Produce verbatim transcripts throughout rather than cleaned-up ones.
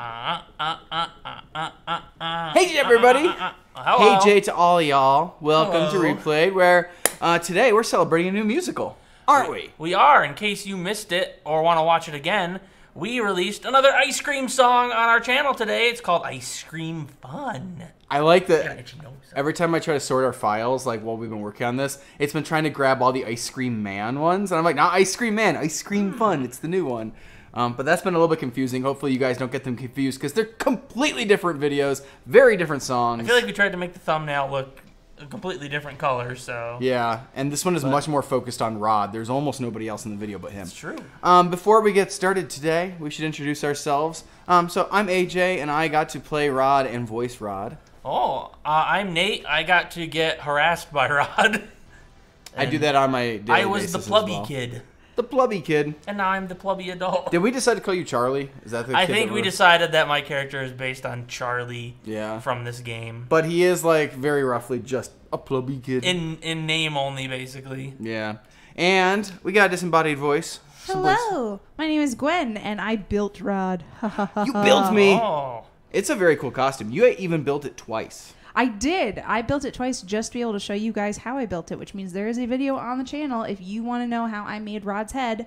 Uh, uh, uh, uh, uh, uh, uh, hey everybody! Uh, uh, uh, uh, hey Jay to all y'all. Welcome hello. to Replayed, where uh, today we're celebrating a new musical, aren't we? We are. In case you missed it or want to watch it again, we released another ice cream song on our channel today. It's called Ice Cream Fun. I like that every time I try to sort our files, like while we've been working on this, it's been trying to grab all the Ice Cream Man ones, and I'm like, not Ice Cream Man, Ice Cream Fun, it's the new one. Um, but that's been a little bit confusing. Hopefully you guys don't get them confused because they're completely different videos, very different songs. I feel like we tried to make the thumbnail look a completely different color, so... Yeah, and this one is but, much more focused on Rod. There's almost nobody else in the video but him. It's true. Um, before we get started today, we should introduce ourselves. Um, so I'm A J, and I got to play Rod and voice Rod. Oh, uh, I'm Nate. I got to get harassed by Rod. I do that on my daily I was the plubby well. kid. The plubby kid. And now I'm the plubby adult. Did we decide to call you Charlie? Is that the I kid think that we decided that my character is based on Charlie yeah. from this game. But he is, like, very roughly just a plubby kid. In in name only, basically. Yeah. And we got a disembodied voice. Someplace. Hello. My name is Gwen, and I built Rod. You built me. Oh. It's a very cool costume. You even built it twice. I did. I built it twice just to be able to show you guys how I built it, which means there is a video on the channel if you want to know how I made Rod's head,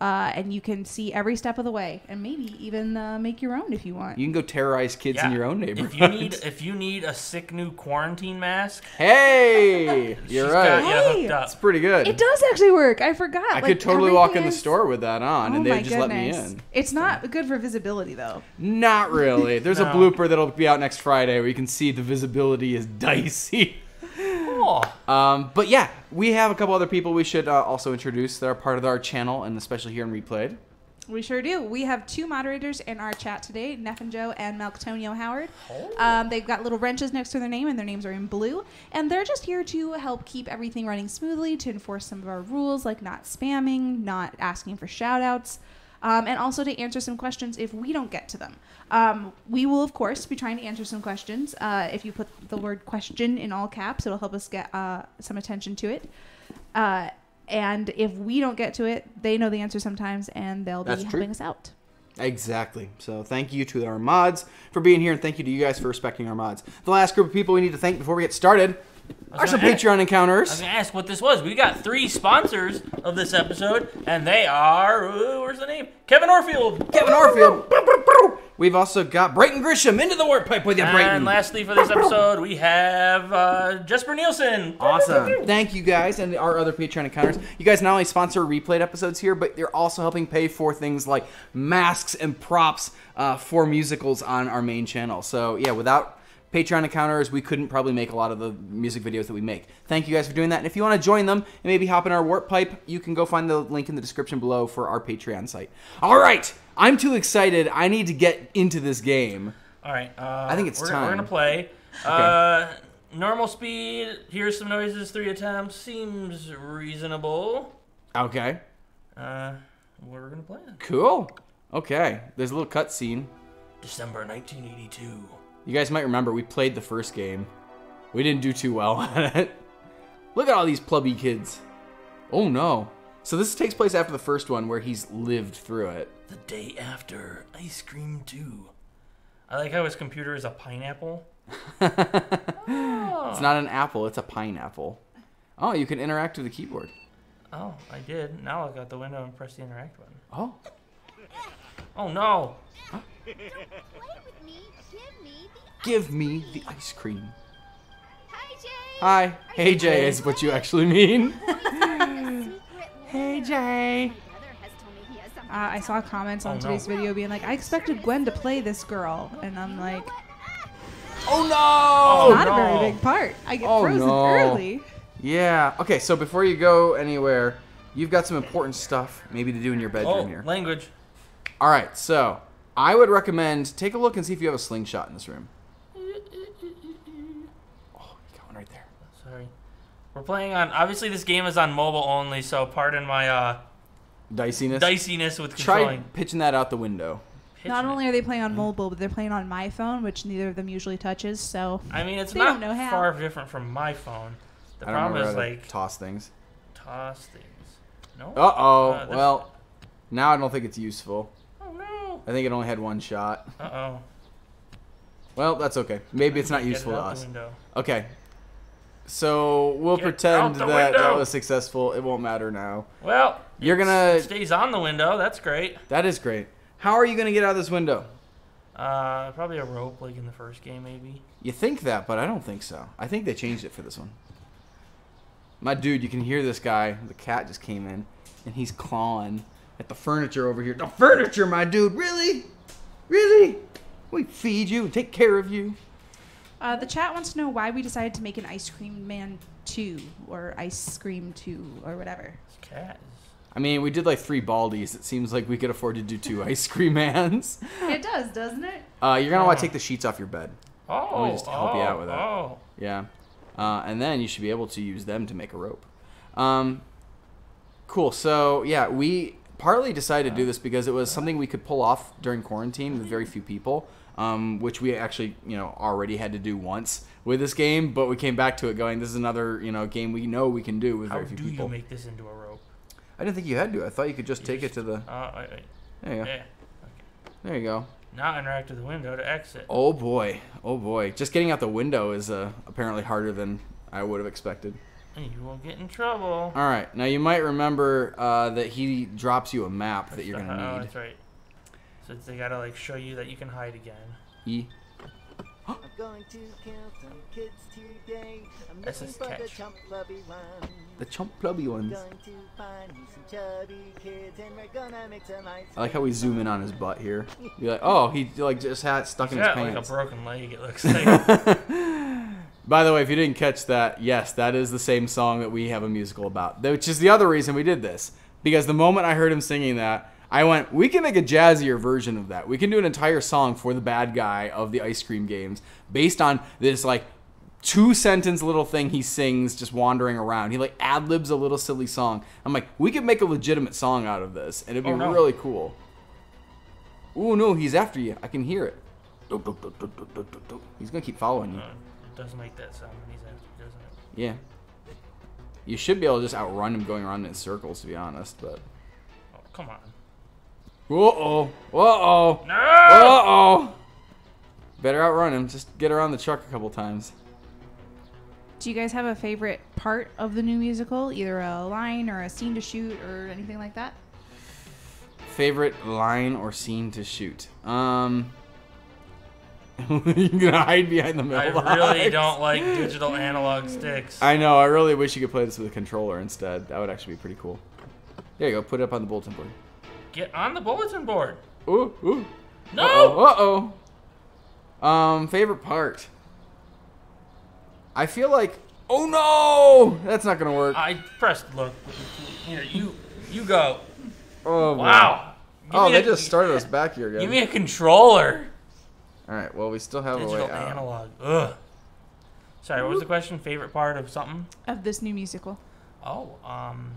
uh, and you can see every step of the way, and maybe even uh, make your own if you want. You can go terrorize kids yeah. in your own neighborhood. If you need, if you need a sick new quarantine mask, hey, you're right. Got, hey, yeah, it's pretty good. It does actually work. I forgot. I like, could totally walk in is... the store with that on, oh and they just goodness. let me in. It's not so. good for visibility though. Not really. There's no. a blooper that'll be out next Friday where you can see the visibility is dicey. Cool. Um, but yeah, we have a couple other people we should uh, also introduce that are part of our channel and especially here in Replayed. We sure do. We have two moderators in our chat today, Neff and Joe and Malctonio Howard. Oh. Um, they've got little wrenches next to their name, and their names are in blue. And they're just here to help keep everything running smoothly, to enforce some of our rules, like not spamming, not asking for shout-outs, um, and also to answer some questions if we don't get to them. Um, we will, of course, be trying to answer some questions. Uh, if you put the word question in all caps, it'll help us get uh, some attention to it. Uh, And if we don't get to it, they know the answer sometimes, and they'll be That's helping true. us out. Exactly. So thank you to our mods for being here, and thank you to you guys for respecting our mods. The last group of people we need to thank before we get started are some ask, Patreon encounters. I was going to ask what this was. We got three sponsors of this episode, and they are, ooh, where's the name? Kevin Orfield. Kevin Orfield. We've also got Brayton Grisham. Into the warp pipe with you, Brayton. And lastly for this episode, we have uh, Jesper Nielsen. Awesome. Thank you guys and our other Patreon encounters. You guys not only sponsor replayed episodes here, but you're also helping pay for things like masks and props uh, for musicals on our main channel. So yeah, without Patreon encounters, we couldn't probably make a lot of the music videos that we make. Thank you guys for doing that. And if you want to join them and maybe hop in our warp pipe, you can go find the link in the description below for our Patreon site. All right. I'm too excited. I need to get into this game. All right. Uh, I think it's we're, time. We're going to play. Okay. Uh, normal speed. Here's some noises. Three attempts. Seems reasonable. Okay. Uh, we're going to play it. Cool. Okay. There's a little cutscene. December nineteen eighty-two. You guys might remember, we played the first game. We didn't do too well at it. Look at all these plubby kids. Oh no. So this takes place after the first one where he's lived through it. The day after Ice Cream two. I like how his computer is a pineapple. Oh. It's not an apple, it's a pineapple. Oh, you can interact with the keyboard. Oh, I did. Now I've got the window and press the interact button. Oh. Oh no. Huh? Don't play with me. Give me the Give me the ice cream. Hi, Jay. Hi. Hey, Jay is what you actually mean. Hey, Jay. Uh, I saw comments on oh, today's no. video being like, I expected Gwen to play this girl. And I'm like, oh, no. It's not oh, no. a very big part. I get oh, frozen no. early. Yeah. Okay, so before you go anywhere, you've got some important stuff maybe to do in your bedroom oh, here. Language. All right, so I would recommend take a look and see if you have a slingshot in this room. Oh, you got one right there. Sorry. We're playing on, obviously this game is on mobile only, so pardon my uh, diciness. Diciness with controlling. Try pitching that out the window. Pitching not only it. are they playing on mobile, but they're playing on my phone, which neither of them usually touches, so I mean, it's not far different from my phone. The I problem is like toss things. Toss things. No. Uh-oh. Uh, well, now I don't think it's useful. Oh no. no? I think it only had one shot. Uh-oh. Well, that's okay. Maybe it's not useful to us. Okay. So we'll get pretend that window. that was successful. It won't matter now. Well, you're gonna it stays on the window. That's great. That is great. How are you gonna get out of this window? Uh, probably a rope, like in the first game, maybe. You think that, but I don't think so. I think they changed it for this one. My dude, you can hear this guy. The cat just came in, and he's clawing at the furniture over here. The furniture, my dude. Really, really. We feed you, take care of you. Uh, the chat wants to know why we decided to make an Ice Cream Man two or Ice Cream two or whatever. Cat. I mean, we did like three Baldies. It seems like we could afford to do two Ice Cream Mans. It does, doesn't it? Uh, you're going to want to take the sheets off your bed. Oh. Let me just help oh, you out with that. Oh. Yeah. Uh, and then you should be able to use them to make a rope. Um, cool. So, yeah, we partly decided to do this because it was something we could pull off during quarantine with very few people. Um, which we actually, you know, already had to do once with this game, but we came back to it going, this is another, you know, game we know we can do with very few people. How do you make this into a rope? I didn't think you had to. I thought you could just you take just, it to the... Uh, wait, wait. There you go. Yeah. Okay. There you go. Now interact with the window to exit. Oh, boy. Oh, boy. Just getting out the window is uh, apparently harder than I would have expected. You won't get in trouble. All right. Now, you might remember uh, that he drops you a map that's that you're going to need. Oh, that's right. So they gotta like show you that you can hide again. E. I'm going to count some kids today. I'm looking for the chump lubby ones. The chump lubby ones. I'm going to find some chubby kids and we're gonna make some ice. I like how we zoom in on his butt here. You're like, oh, he like just had stuck He's in his pants. Like a broken leg, it looks like. By the way, if you didn't catch that, yes, that is the same song that we have a musical about, which is the other reason we did this, because the moment I heard him singing that, I went, we can make a jazzier version of that. We can do an entire song for the bad guy of the ice cream games based on this, like, two-sentence little thing he sings just wandering around. He, like, ad-libs a little silly song. I'm like, we could make a legitimate song out of this, and it'd be oh, no. really cool. Ooh, no, he's after you. I can hear it. He's going to keep following you. Uh, it does make that sound when he's after you, doesn't it? Yeah. You should be able to just outrun him going around in circles, to be honest, but... Oh, come on. Uh-oh. Uh-oh. No! Uh-oh. Better outrun him. Just get around the truck a couple times. Do you guys have a favorite part of the new musical? Either a line or a scene to shoot or anything like that? Favorite line or scene to shoot? Um... You're going to hide behind the mailbox. I really don't like digital analog sticks. I know. I really wish you could play this with a controller instead. That would actually be pretty cool. There you go. Put it up on the bulletin board. Get on the bulletin board. Ooh, ooh. No! Uh-oh. Uh-oh. Um, favorite part. I feel like... Oh, no! That's not going to work. I pressed look. Here, you you go. Oh, wow. Oh, they a, just started us back here, guys. Give me a controller. All right, well, we still have Digital a way Digital analog. Ugh. Sorry, what was the question? Favorite part of something? Of this new musical. Oh, um...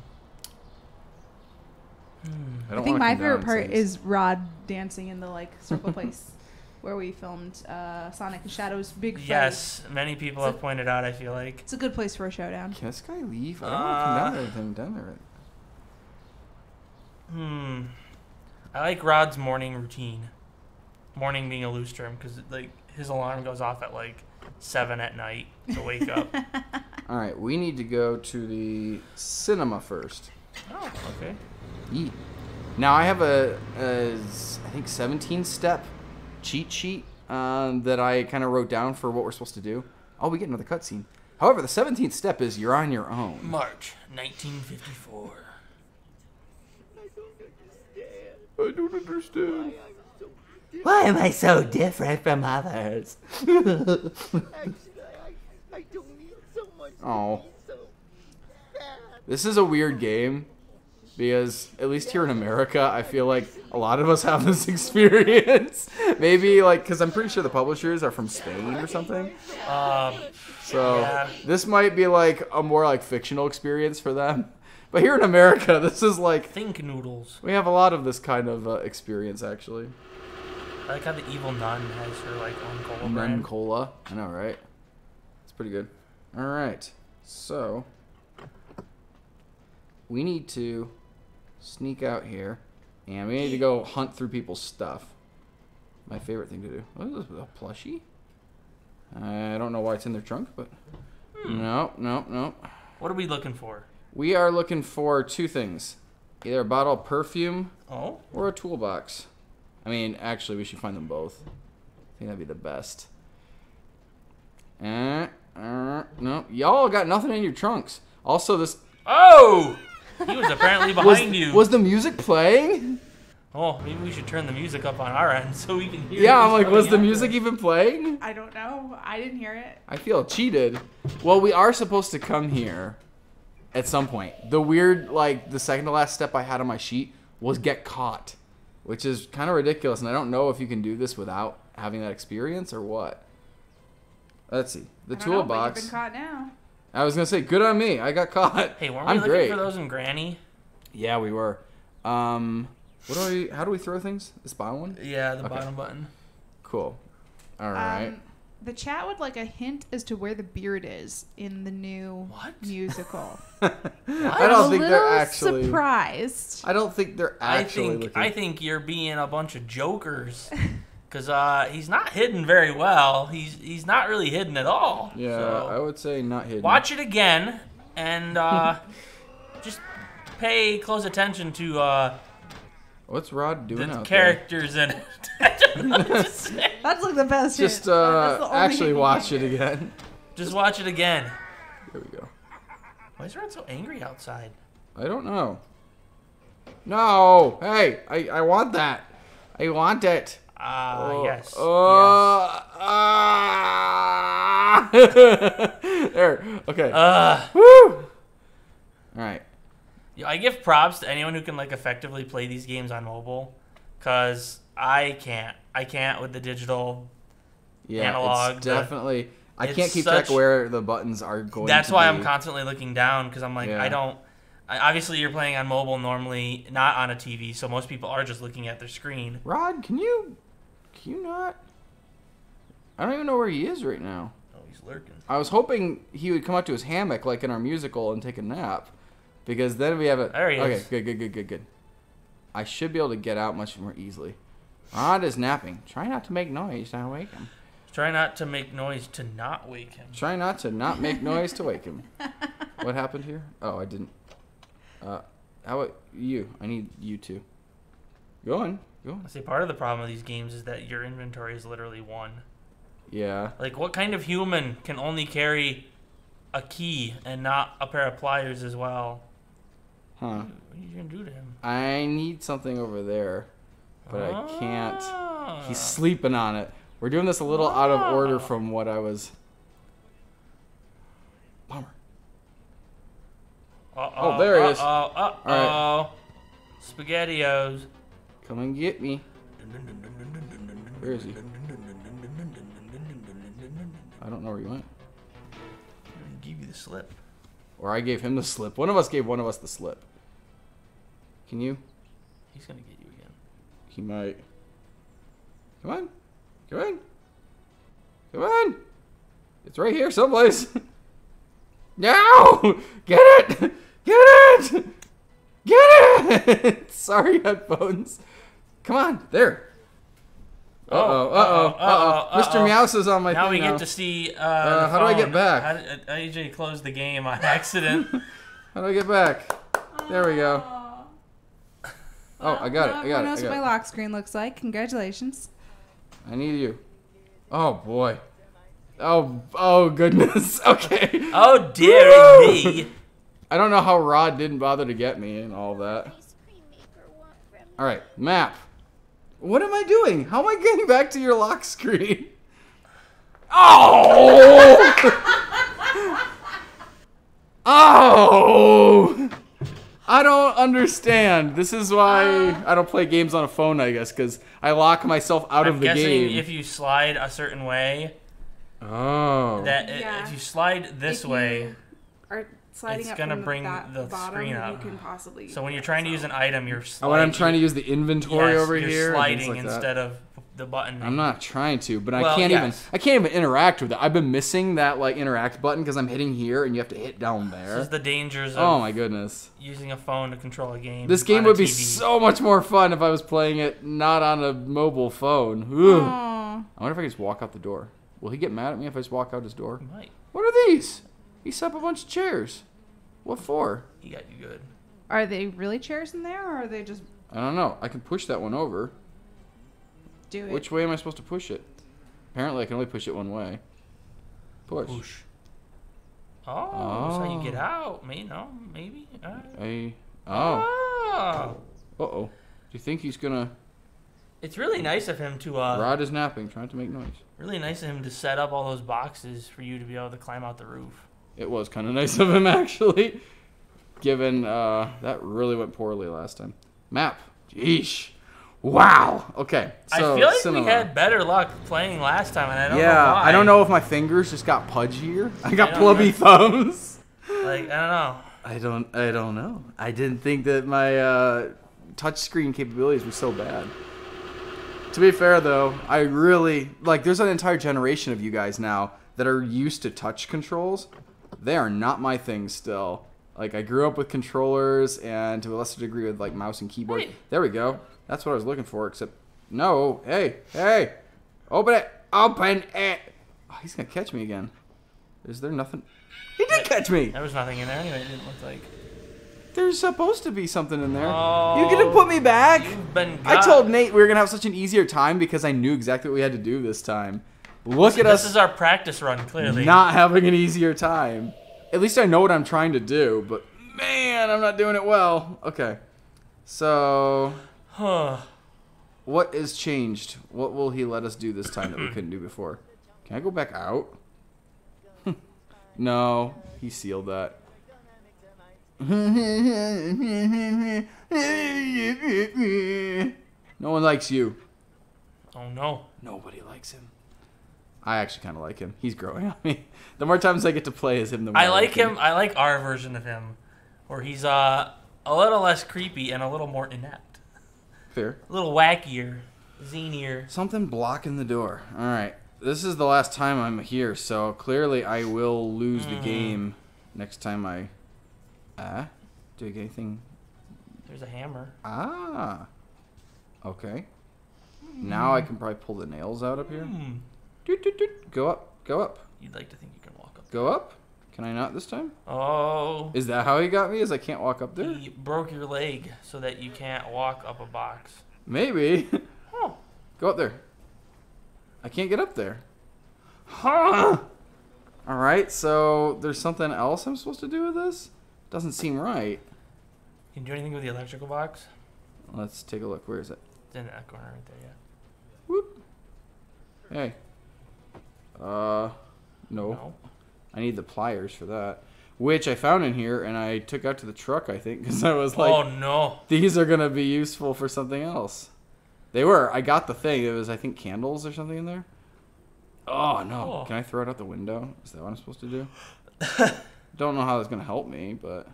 I, I think my favorite part is Rod dancing in the like circle place where we filmed uh, Sonic and Shadow's big fight. Yes, many people it's have a, pointed out, I feel like. It's a good place for a showdown. Can this guy leave? I don't uh, want to come down there with him down there right now. Hmm. I like Rod's morning routine. Morning being a loose term because like, his alarm goes off at like seven at night to wake up. All right, we need to go to the cinema first. Oh, okay. Now I have a, a I think seventeen step cheat sheet um, that I kind of wrote down for what we're supposed to do. Oh, we get another cutscene. However, the seventeenth step is you're on your own. March nineteen fifty-four. I don't understand. I don't understand. Why am I so different from others? Actually, I, I don't need so much. Oh. So this is a weird game. Because, at least here in America, I feel like a lot of us have this experience. Maybe, like, because I'm pretty sure the publishers are from Spain or something. Um, so, yeah. This might be, like, a more, like, fictional experience for them. But here in America, this is, like... Think noodles. We have a lot of this kind of uh, experience, actually. I like how the evil nun has her, like, own cola brand. Nun cola. I know, right? It's pretty good. All right. So, we need to... sneak out here, and we need to go hunt through people's stuff. My favorite thing to do. What is this? A plushie? I don't know why it's in their trunk, but... Hmm. No, no, no. What are we looking for? We are looking for two things. Either a bottle of perfume oh. or a toolbox. I mean, actually, we should find them both. I think that'd be the best. Uh, uh, no. Y'all got nothing in your trunks. Also, this... Oh! He was apparently behind was, you. Was the music playing? Oh, maybe we should turn the music up on our end so we can hear it. Yeah, I'm like, was the music even playing? I don't know. I didn't hear it. I feel cheated. Well, we are supposed to come here at some point. The weird, like, the second to last step I had on my sheet was get caught, which is kind of ridiculous, and I don't know if you can do this without having that experience or what. Let's see. The toolbox. You've been caught now. I was going to say, good on me. I got caught. Hey, weren't we I'm looking great. for those in Granny? Yeah, we were. Um... What do we, how do we throw things? This bottom one? Yeah, the okay. bottom button. Cool. All right. Um, the chat would like a hint as to where the beard is in the new what? musical. I don't I'm think they're actually surprised. I don't think they're actually. I think looking. I think you're being a bunch of jokers, because uh, he's not hidden very well. He's he's not really hidden at all. Yeah, so I would say not hidden. Watch it again, and uh, just pay close attention to. Uh, What's Rod doing the out characters there? Characters in it. That's like the best. Just uh, actually watch it again. Just watch it again. There we go. Why is Rod so angry outside? I don't know. No. Hey, I, I want that. I want it. Ah, uh, oh. yes. Oh. Yes. Uh, there. Okay. Uh. Woo. All right. I give props to anyone who can like effectively play these games on mobile, cause I can't. I can't with the digital, yeah, analog. It's definitely. The, I it's can't keep such, track where the buttons are going. That's to why be. I'm constantly looking down, cause I'm like, yeah. I don't. I, obviously, you're playing on mobile normally, not on a T V, so most people are just looking at their screen. Rod, can you? Can you not? I don't even know where he is right now. Oh, he's lurking. I was hoping he would come up to his hammock like in our musical and take a nap. Because then we have a... There he okay, is. Okay, good, good, good, good, good. I should be able to get out much more easily. Rod is napping. Try not to make noise to wake him. Try not to make noise to not wake him. Try not to not make noise to wake him. What happened here? Oh, I didn't. Uh, how about you? I need you to. Go on. Go on. I say part of the problem with these games is that your inventory is literally one. Yeah. Like, what kind of human can only carry a key and not a pair of pliers as well? Huh. What are you gonna do to him? I need something over there, but ah. I can't. He's sleeping on it. We're doing this a little ah. out of order from what I was. Bummer. Uh-oh, oh, there he uh-oh, is. Uh-oh, uh-oh. All right. SpaghettiOS. Come and get me. Where is he? I don't know where he went. I give you the slip. Or I gave him the slip. One of us gave one of us the slip. Can you? He's gonna get you again. He might. Come on. Come on. Come on. It's right here someplace. No! Get it! Get it! Get it! Sorry, headphones. Come on. There. Uh-oh. Uh-oh. Uh-oh. Uh-oh. Uh-oh. Uh-oh. Mister Meows is on my now thing we now. Get to see... Uh, uh, how do I get back? How did, uh, A J closed the game on accident. How do I get back? There we go. Well, oh, I got it. I got it. Who knows what my lock screen looks like. Congratulations. I need you. Oh, boy. Oh, oh goodness. Okay. Oh, dear me. I don't know how Rod didn't bother to get me and all that. All right. Map. What am I doing? How am I getting back to your lock screen? Oh! Oh! I don't understand. This is why I don't play games on a phone, I guess, because I lock myself out I'm of the guessing game. I'm guessing if you slide a certain way. Oh. That yeah. If you slide this if way. You are sliding it's up gonna from bring the, the bottom screen up. You can possibly so when you're trying to use an item, you're sliding. Oh, when I'm trying to use the inventory yes, over you're here, sliding like instead that. Of the button. I'm not trying to, but well, I can't yes. even. I can't even interact with it. I've been missing that like interact button because I'm hitting here, and you have to hit down there. This is the dangers. Of oh my goodness! Using a phone to control a game. This game would be so much more fun if I was playing it not on a mobile phone. I wonder if I can just walk out the door. Will he get mad at me if I just walk out his door? He might. What are these? He set up a bunch of chairs. What for? He got you good. Are they really chairs in there, or are they just... I don't know. I can push that one over. Do it. Which way am I supposed to push it? Apparently, I can only push it one way. Push. Push. Oh, oh. That's how you get out. Maybe, no, maybe. All right. I, oh. oh. Uh-oh. Do you think he's going to... It's really nice of him to... Uh, Rod is napping, trying to make noise. Really nice of him to set up all those boxes for you to be able to climb out the roof. It was kind of nice of him, actually. Given, uh, that really went poorly last time. Map. Jeesh. Wow. Okay. So, I feel like similar. We had better luck playing last time, and I don't yeah, know why. Yeah, I don't know if my fingers just got pudgier. I got I plubby know. thumbs. Like, I don't know. I don't, I don't know. I didn't think that my uh, touchscreen capabilities were so bad. To be fair, though, I really... Like, there's an entire generation of you guys now that are used to touch controls. They are not my thing still. Like, I grew up with controllers and to a lesser degree with, like, mouse and keyboard. Hey. There we go. That's what I was looking for, except... No. Hey. Hey. Open it. Open it. Oh, he's going to catch me again. Is there nothing... He did catch me! There was nothing in there anyway. It didn't look like... There's supposed to be something in there. Oh, you're going to put me back? I told Nate we were going to have such an easier time because I knew exactly what we had to do this time. Look so at this us. This is our practice run, clearly. Not having an easier time. At least I know what I'm trying to do, but man, I'm not doing it well. Okay. So, huh. What is changed? What will he let us do this time that we couldn't do before? Can I go back out? No, he sealed that. No one likes you. Oh no. Nobody likes him. I actually kind of like him. He's growing on me. The more times I get to play as him, the more I like him. I like our version of him, where he's uh, a little less creepy and a little more inept. Fair. A little wackier, zinier. Something blocking the door. All right. This is the last time I'm here, so clearly I will lose mm-hmm. the game next time I... Ah, uh, do you get anything? There's a hammer. Ah, okay. Mm. Now I can probably pull the nails out up here. Mm. Doot, doot, doot. Go up, go up. You'd like to think you can walk up. Go up? Can I not this time? Oh. Is that how he got me? Is I can't walk up there? He broke your leg so that you can't walk up a box. Maybe. Oh. Go up there. I can't get up there. Huh. All right. So there's something else I'm supposed to do with this? Doesn't seem right. Can you do anything with the electrical box? Let's take a look. Where is it? It's in that corner right there, yeah. Whoop. Hey. Uh, no. no. I need the pliers for that, which I found in here, and I took out to the truck, I think, because I was like, oh, no. These are going to be useful for something else. They were. I got the thing. It was, I think, candles or something in there. Oh, no. Oh. Can I throw it out the window? Is that what I'm supposed to do? Don't know how that's going to help me, but...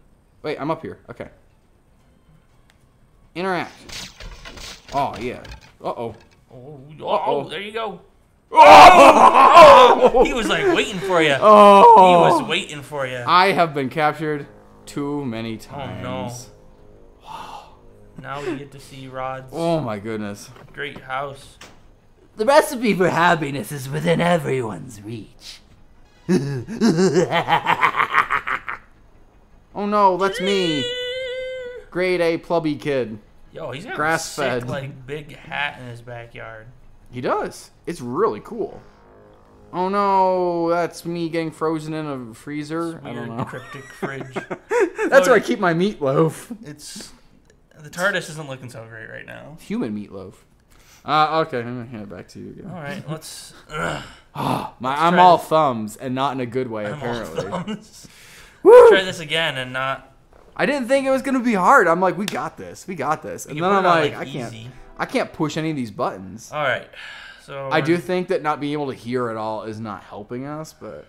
Wait, I'm up here. Okay. Interact. Oh, yeah. Uh-oh. Oh, uh-oh. There you go. Oh! He was, like, waiting for you. Oh! He was waiting for you. I have been captured too many times. Oh, no. Now we get to see Rod's... Oh, my goodness. Great house. The recipe for happiness is within everyone's reach. Oh no, that's me. Grade A plubby kid. Yo, he's got grass a sick, fed. Like big hat in his backyard. He does. It's really cool. Oh no, that's me getting frozen in a freezer. It's weird, I don't know. Cryptic fridge. That's so where I keep my meatloaf. It's the TARDIS isn't looking so great right now. Human meatloaf. Uh, okay, I'm gonna hand it back to you again. All right, let's. Uh, oh, my, let's I'm all this. thumbs and not in a good way I'm apparently. All thumbs. Woo! Let's try this again and not. I didn't think it was gonna be hard. I'm like, we got this, we got this, and then I'm like, like I can't, I can't push any of these buttons. All right, so I do think that not being able to hear at all is not helping us, but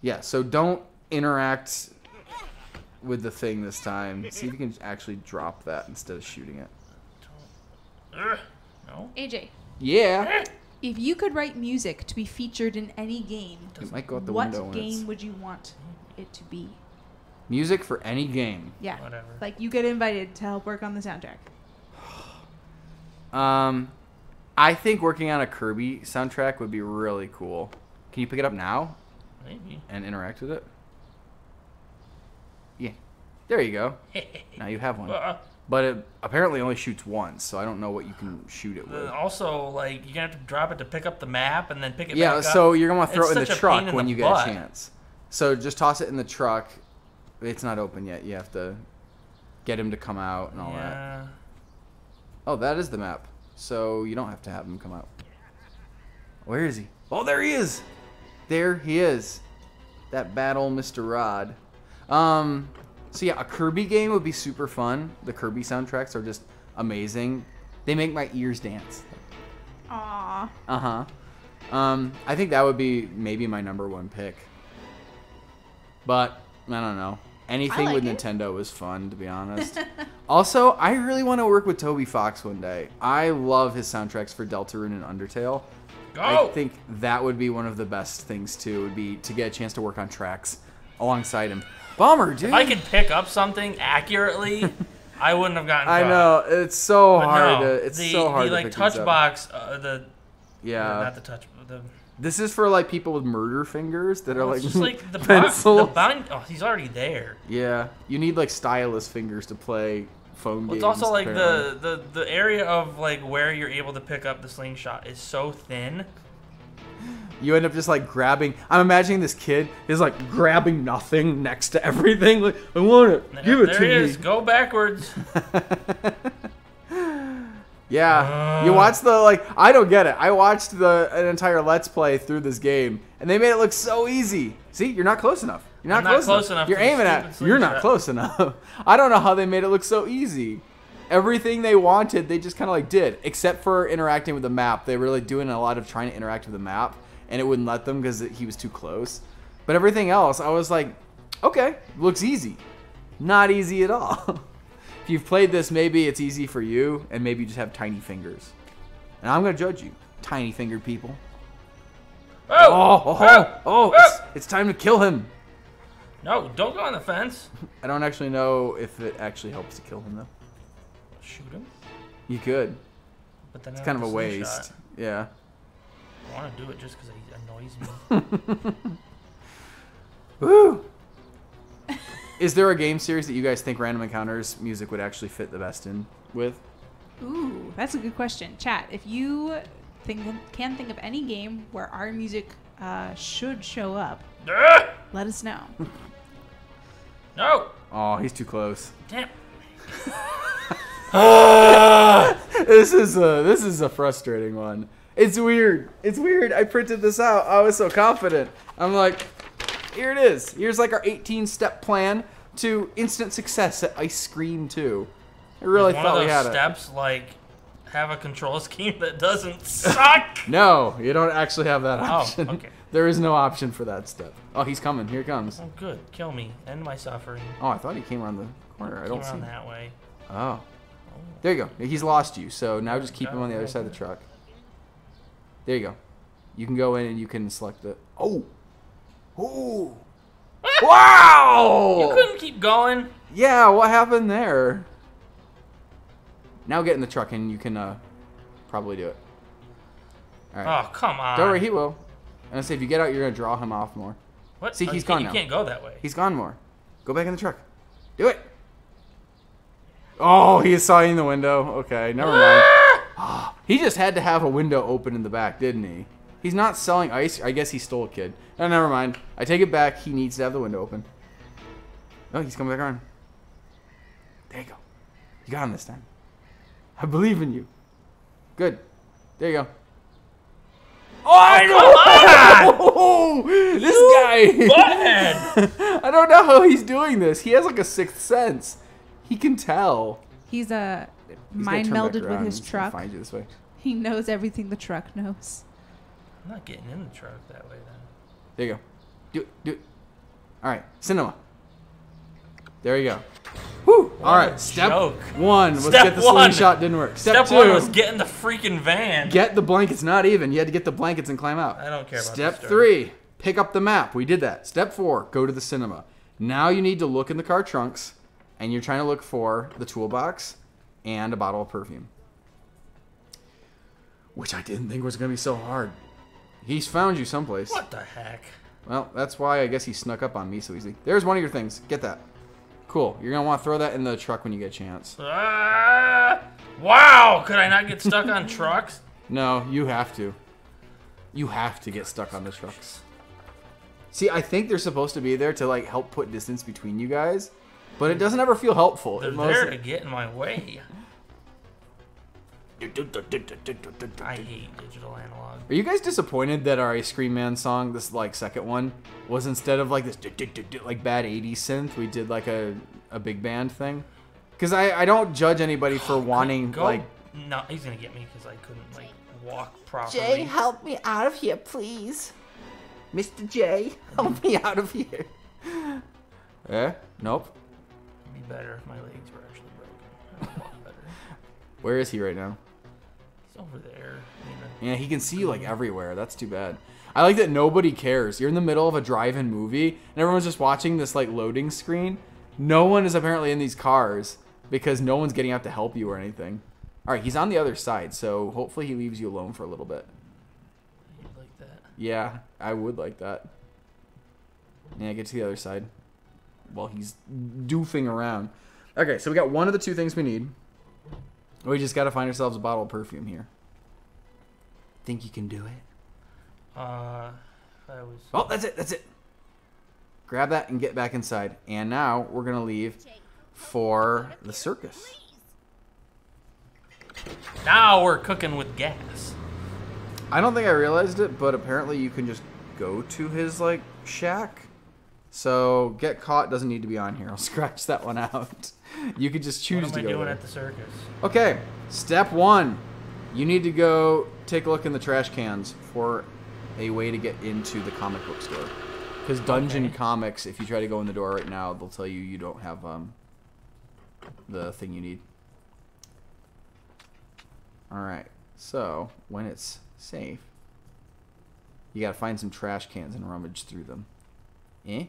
yeah. So don't interact with the thing this time. See if you can actually drop that instead of shooting it. No. A J. Yeah. If you could write music to be featured in any game, it might go out the what window game it's... would you want it to be? Music for any game. Yeah. Whatever. Like you get invited to help work on the soundtrack. um, I think working on a Kirby soundtrack would be really cool. Can you pick it up now? Maybe. And interact with it. Yeah. There you go. Now you have one. Uh-uh. But it apparently only shoots once, so I don't know what you can shoot it with. Also, like, you're going to have to drop it to pick up the map and then pick it yeah, back up. Yeah, so you're going to throw it's it in the truck in when the you butt. get a chance. So just toss it in the truck. It's not open yet. You have to get him to come out and all yeah. that. Oh, that is the map. So you don't have to have him come out. Where is he? Oh, there he is! There he is. That bad old Mister Rod. Um... So yeah, a Kirby game would be super fun. The Kirby soundtracks are just amazing. They make my ears dance. Aww. Uh-huh. Um, I think that would be maybe my number one pick. But, I don't know. Anything like with it. Nintendo is fun, to be honest. Also, I really want to work with Toby Fox one day. I love his soundtracks for Deltarune and Undertale. Go! I think that would be one of the best things, too, would be to get a chance to work on tracks alongside him. Bummer, dude. If I could pick up something accurately, I wouldn't have gotten. I know it's so but hard. No, to, it's the, so hard. The like to pick touch up. box, uh, the yeah, no, not the touch. The, this is for like people with murder fingers that are like just like the pencil. Oh, he's already there. Yeah, you need like stylus fingers to play phone well, games. It's also like the, the the area of like where you're able to pick up the slingshot is so thin. You end up just like grabbing. I'm imagining this kid is like grabbing nothing next to everything. Like, I want it. Give it to me. There it is. Go backwards. Yeah. Uh. You watch the like. I don't get it. I watched the an entire Let's Play through this game, and they made it look so easy. See, you're not close enough. You're not, not close, close enough. enough you're aiming at. You're not close enough. I don't know how they made it look so easy. Everything they wanted, they just kind of like did, except for interacting with the map. They were really doing a lot of trying to interact with the map. And it wouldn't let them because he was too close. But everything else, I was like, okay, looks easy. Not easy at all. If you've played this, maybe it's easy for you, and maybe you just have tiny fingers. And I'm going to judge you, tiny finger people. Oh, oh, oh, oh, oh, oh. It's, it's time to kill him. No, don't go on the fence. I don't actually know if it actually helps to kill him, though. Shoot him? You could. But then it's kind of a waste. Shot. Yeah. I want to do it just because it annoys me. Woo! Is there a game series that you guys think Random Encounters music would actually fit the best in with? Ooh, that's a good question. Chat, if you think, can think of any game where our music uh, should show up, let us know. No! Oh, he's too close. Damn. This is a, this is a frustrating one. It's weird. It's weird. I printed this out. I was so confident. I'm like, here it is. Here's like our eighteen-step plan to instant success at Ice Cream two. I really thought we had it. One of those steps, like, have a control scheme that doesn't suck. No, you don't actually have that option. Oh, okay. There is no option for that step. Oh, he's coming. Here he comes. Oh, good. Kill me. End my suffering. Oh, I thought he came around the corner. I don't see him. He came around that way. Oh. There you go. He's lost you, so now just keep him on the other side of the truck. There you go. You can go in and you can select the... Oh! Oh! Wow! You couldn't keep going. Yeah, what happened there? Now get in the truck and you can uh, probably do it. All right. Oh, come on. Don't worry, he will. And I say, if you get out, you're going to draw him off more. What? See, oh, he's gone now. You can't go that way. He's gone more. Go back in the truck. Do it. Oh, he saw you in the window. Okay, never mind. Oh, he just had to have a window open in the back, didn't he? He's not selling ice. I guess he stole a kid. Oh, never mind. I take it back. He needs to have the window open. Oh, he's coming back around. There you go. You got him this time. I believe in you. Good. There you go. Oh, I know. Oh, this you guy. I don't know how he's doing this. He has like a sixth sense. He can tell. He's a... He's mind melded with his truck. Find you this way. He knows everything the truck knows. I'm not getting in the truck that way, then. There you go. Do it. Do it. All right. Cinema. There you go. Woo! All right, step joke. one was step get the one. slingshot, didn't work. Step, step two one was get in the freaking van. Get the blankets, not even. You had to get the blankets and climb out. I don't care about that. Step three, pick up the map. We did that. Step four, go to the cinema. Now you need to look in the car trunks, and you're trying to look for the toolbox and a bottle of perfume. Which I didn't think was going to be so hard. He's found you someplace. What the heck? Well, that's why I guess he snuck up on me so easy. There's one of your things. Get that. Cool. You're going to want to throw that in the truck when you get a chance. Uh, wow! Could I not get stuck on trucks? No, you have to. You have to get stuck on the trucks. See, I think they're supposed to be there to like help put distance between you guys, but it doesn't ever feel helpful. They're there to get in my way. I hate digital analog. Are you guys disappointed that our Ice Cream Man song, this like second one, was instead of like this like bad eighties synth, we did like a, a big band thing? Because I, I don't judge anybody for wanting go, like... No, he's going to get me because I couldn't like walk properly. Jay, help me out of here, please. Mister J, help me out of here. Eh? Nope. It'd be better if my legs were actually broken. I'd walk better. Where is he right now? He's over there. Yeah, he can see you like everywhere. That's too bad. I like that nobody cares. You're in the middle of a drive-in movie, and everyone's just watching this like loading screen. No one is apparently in these cars because no one's getting out to help you or anything. All right, he's on the other side, so hopefully he leaves you alone for a little bit. You'd like that? Yeah, I would like that. Yeah, get to the other side while he's doofing around. Okay, so we got one of the two things we need. We just got to find ourselves a bottle of perfume here. Think you can do it? Uh, I was... Oh, that's it. That's it. Grab that and get back inside. And now we're going to leave for the circus. Now we're cooking with gas. I don't think I realized it, but apparently you can just go to his, like, shack. So get caught doesn't need to be on here. I'll scratch that one out. You could just choose to go. What am I doing at the circus? Okay, step one. You need to go take a look in the trash cans for a way to get into the comic book store. Because Dungeon okay. Comics, if you try to go in the door right now, they'll tell you you don't have um, the thing you need. All right, so when it's safe, you got to find some trash cans and rummage through them. Eh?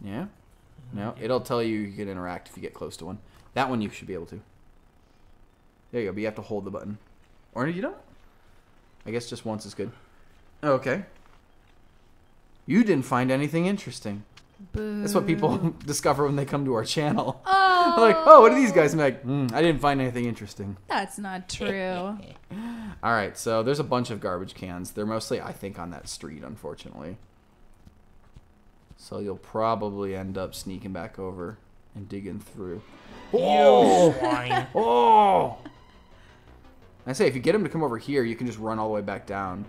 Yeah? No, it'll tell you you can interact if you get close to one. That one you should be able to. There you go, but you have to hold the button. Or you don't? I guess just once is good. Okay. You didn't find anything interesting. Boo. That's what people discover when they come to our channel. Oh! Like, oh, what are these guys? And like, mm, I didn't find anything interesting. That's not true. All right, so there's a bunch of garbage cans. They're mostly, I think, on that street, unfortunately. So you'll probably end up sneaking back over and digging through. Oh! Oh! I say, if you get him to come over here, you can just run all the way back down.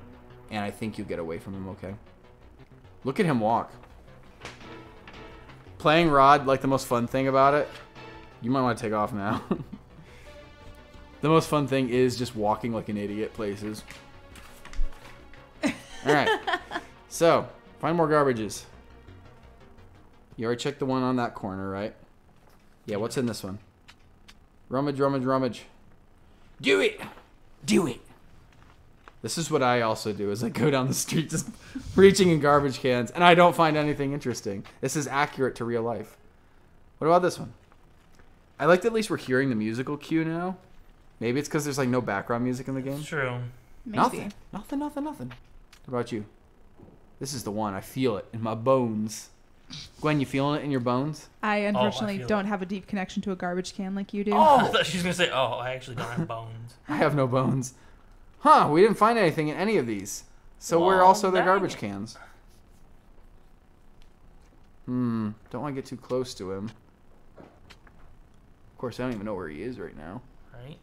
And I think you'll get away from him, okay? Look at him walk. Playing Rod, like the most fun thing about it. You might want to take off now. The most fun thing is just walking like an idiot places. Alright. So, find more garbages. You already checked the one on that corner, right? Yeah, what's in this one? Rummage, rummage, rummage. Do it! Do it! This is what I also do, is I go down the street just reaching in garbage cans, and I don't find anything interesting. This is accurate to real life. What about this one? I like that at least we're hearing the musical cue now. Maybe it's because there's like no background music in the game. It's true. Maybe. Nothing. Nothing, nothing, nothing. What about you? This is the one. I feel it in my bones. Gwen, you feeling it in your bones? I unfortunately oh, I don't it. have a deep connection to a garbage can like you do. Oh, I thought she was going to say, oh, I actually don't have bones. I have no bones. Huh, we didn't find anything in any of these. So well, we're also the garbage cans. Hmm, don't want to get too close to him. Of course, I don't even know where he is right now. Right.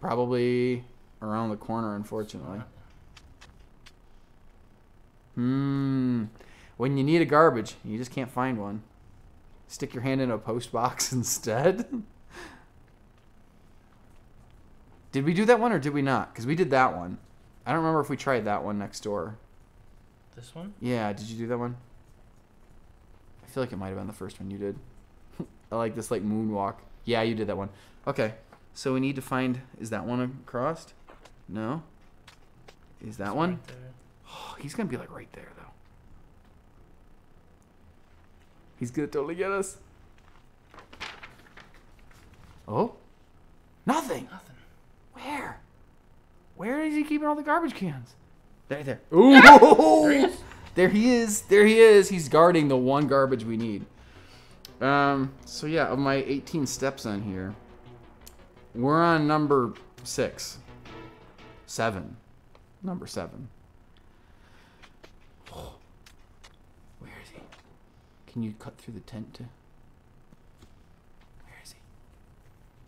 Probably around the corner, unfortunately. Hmm. When you need a garbage, you just can't find one. Stick your hand in a post box instead. Did we do that one or did we not? Because we did that one. I don't remember if we tried that one next door. This one? Yeah, did you do that one? I feel like it might have been the first one you did. I like this, like, moonwalk. Yeah, you did that one. Okay, so we need to find... Is that one across? No. Is that it's one? Right there. Oh, he's going to be, like, right there, though. He's going to totally get us. Oh? Nothing. Nothing. Where? Where is he keeping all the garbage cans? There, there. Ooh! Ah! There, he there he is. There he is. He's guarding the one garbage we need. Um. So, yeah, of my eighteen steps on here, we're on number six. Seven. Number seven. Oh. Where is he? Can you cut through the tent to...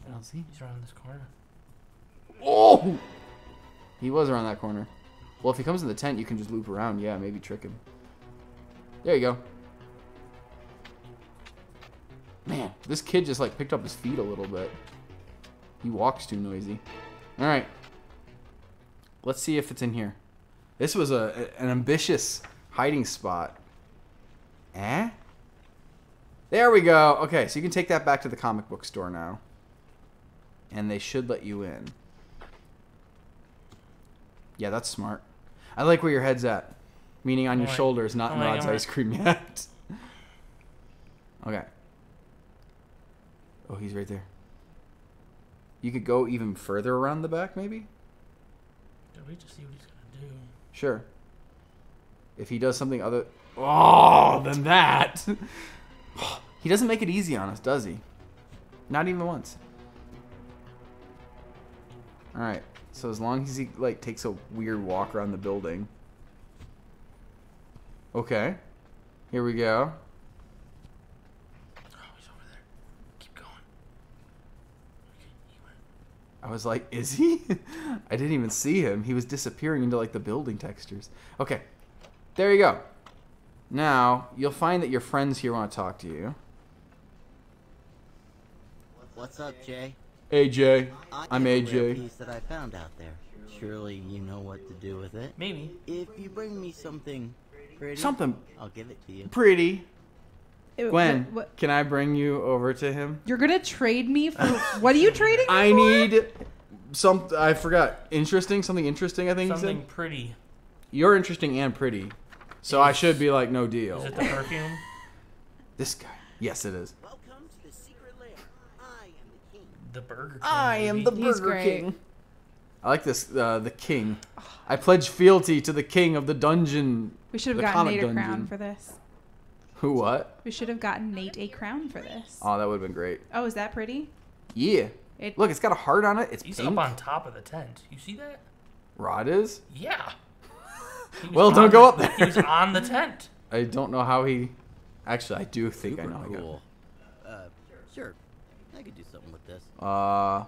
I don't see. He's around this corner. Oh! He was around that corner. Well, if he comes in the tent, you can just loop around. Yeah, maybe trick him. There you go. Man, this kid just, like, picked up his feet a little bit. He walks too noisy. All right. Let's see if it's in here. This was a an ambitious hiding spot. Eh? There we go. Okay, so you can take that back to the comic book store now. And they should let you in. Yeah, that's smart. I like where your head's at. Meaning on oh your right. shoulders, not in oh Rod's ice cream yet. Okay. Oh, he's right there. You could go even further around the back, maybe? Yeah, we just see what he's going to do. Sure. If he does something other... Oh, then that! He doesn't make it easy on us, does he? Not even once. All right, so as long as he, like, takes a weird walk around the building. Okay, here we go. Oh, he's over there. Keep going. Okay, he went. I was like, is he? I didn't even see him. He was disappearing into, like, the building textures. Okay, there you go. Now, you'll find that your friends here want to talk to you. What's up, Jay? A J. I'm A J. Piece that I found out there. Surely you know what to do with it. Maybe. If you bring me something pretty, something I'll give it to you. Pretty. It, Gwen, what, what? Can I bring you over to him? You're gonna trade me for what are you trading me I for? I need some. I forgot. Interesting. Something interesting. I think something you said. Pretty. You're interesting and pretty, so is, I should be like no deal. Is it the perfume? This guy. Yes, it is. The Burger King. I am the Burger King. I like this, uh, the king. I pledge fealty to the king of the dungeon. We should have gotten Nate a crown for this. Who what? We should have gotten Nate a crown for this. Oh, that would have been great. Oh, is that pretty? Yeah. It, Look, it's got a heart on it. It's He's pink. Up on top of the tent. You see that? Rod is? Yeah. Well, don't go up there. He was on the tent. I don't know how he... Actually, I do think Super I know how cool. I got... Uh, sure. I could do something with this. Uh,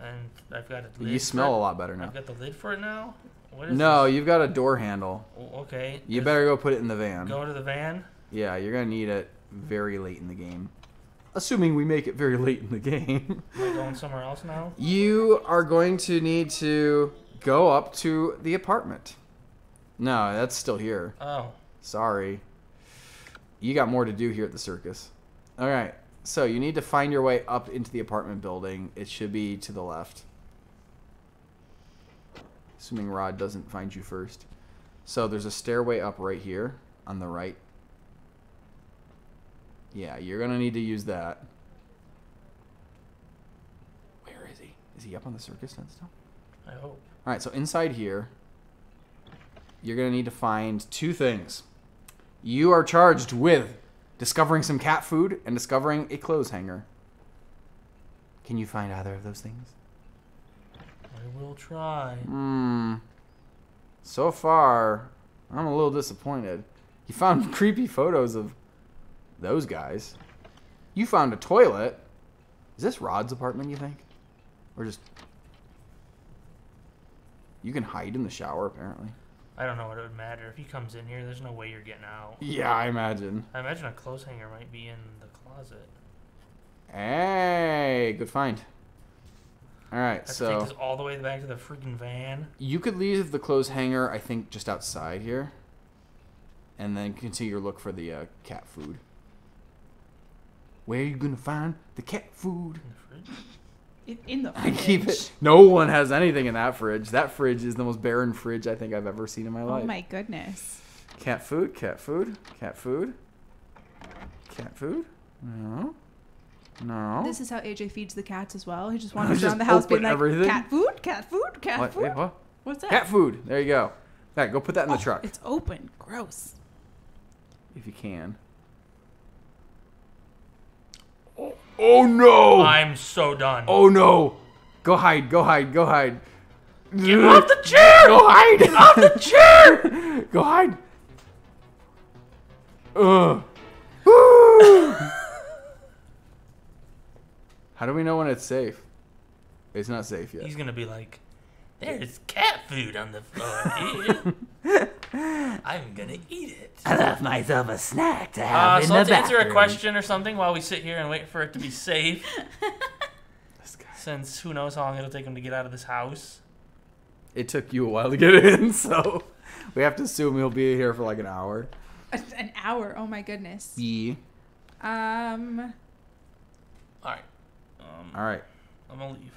and I've got a lid you smell a lot better now. I've got the lid for it now? What is no, this? You've got a door handle. Oh, okay. You Just better go put it in the van. Go to the van? Yeah, you're going to need it very late in the game. Assuming we make it very late in the game. Am I going somewhere else now? You are going to need to go up to the apartment. No, that's still here. Oh. Sorry. You got more to do here at the circus. All right. So you need to find your way up into the apartment building. It should be to the left. Assuming Rod doesn't find you first. So there's a stairway up right here on the right. Yeah, you're going to need to use that. Where is he? Is he up on the circus tent still? I hope. All right, so inside here, you're going to need to find two things. You are charged with... discovering some cat food, and discovering a clothes hanger. Can you find either of those things? I will try. Hmm. So far, I'm a little disappointed. You found creepy photos of those guys. You found a toilet. Is this Rod's apartment, you think? Or just... You can hide in the shower, apparently. I don't know what it would matter. If he comes in here, there's no way you're getting out. Yeah, I imagine. I imagine a clothes hanger might be in the closet. Hey, good find. All right, so... I have to take this all the way back to the freaking van. You could leave the clothes hanger, I think, just outside here. And then continue your look for the uh, cat food. Where are you gonna find the cat food? In the fridge? It, in the fridge. I keep it. No one has anything in that fridge. That fridge is the most barren fridge I think I've ever seen in my life. Oh my goodness. Cat food, cat food, cat food, cat food. No. No. This is how A J feeds the cats as well. He just wanders around the house being like, everything. Cat food, cat food, cat what? food. Wait, what? What's that? Cat food. There you go. All right, go put that in oh, the truck. It's open. Gross. If you can. Oh, oh no! I'm so done. Oh no! Go hide, go hide, go hide. Get off the chair! Go hide! Get off the chair! Go hide! Ugh. How do we know when it's safe? It's not safe yet. He's gonna be like, there's cat food on the floor, dude. I'm gonna eat it. I left myself a snack to have uh, in so the let's bathroom. Answer a question or something while we sit here and wait for it to be safe. This guy. Since who knows how long it'll take him to get out of this house. It took you a while to get in, so we have to assume he'll be here for like an hour. An hour? Oh my goodness. Yeah. Um. All right. Um, All right. I'm gonna leave.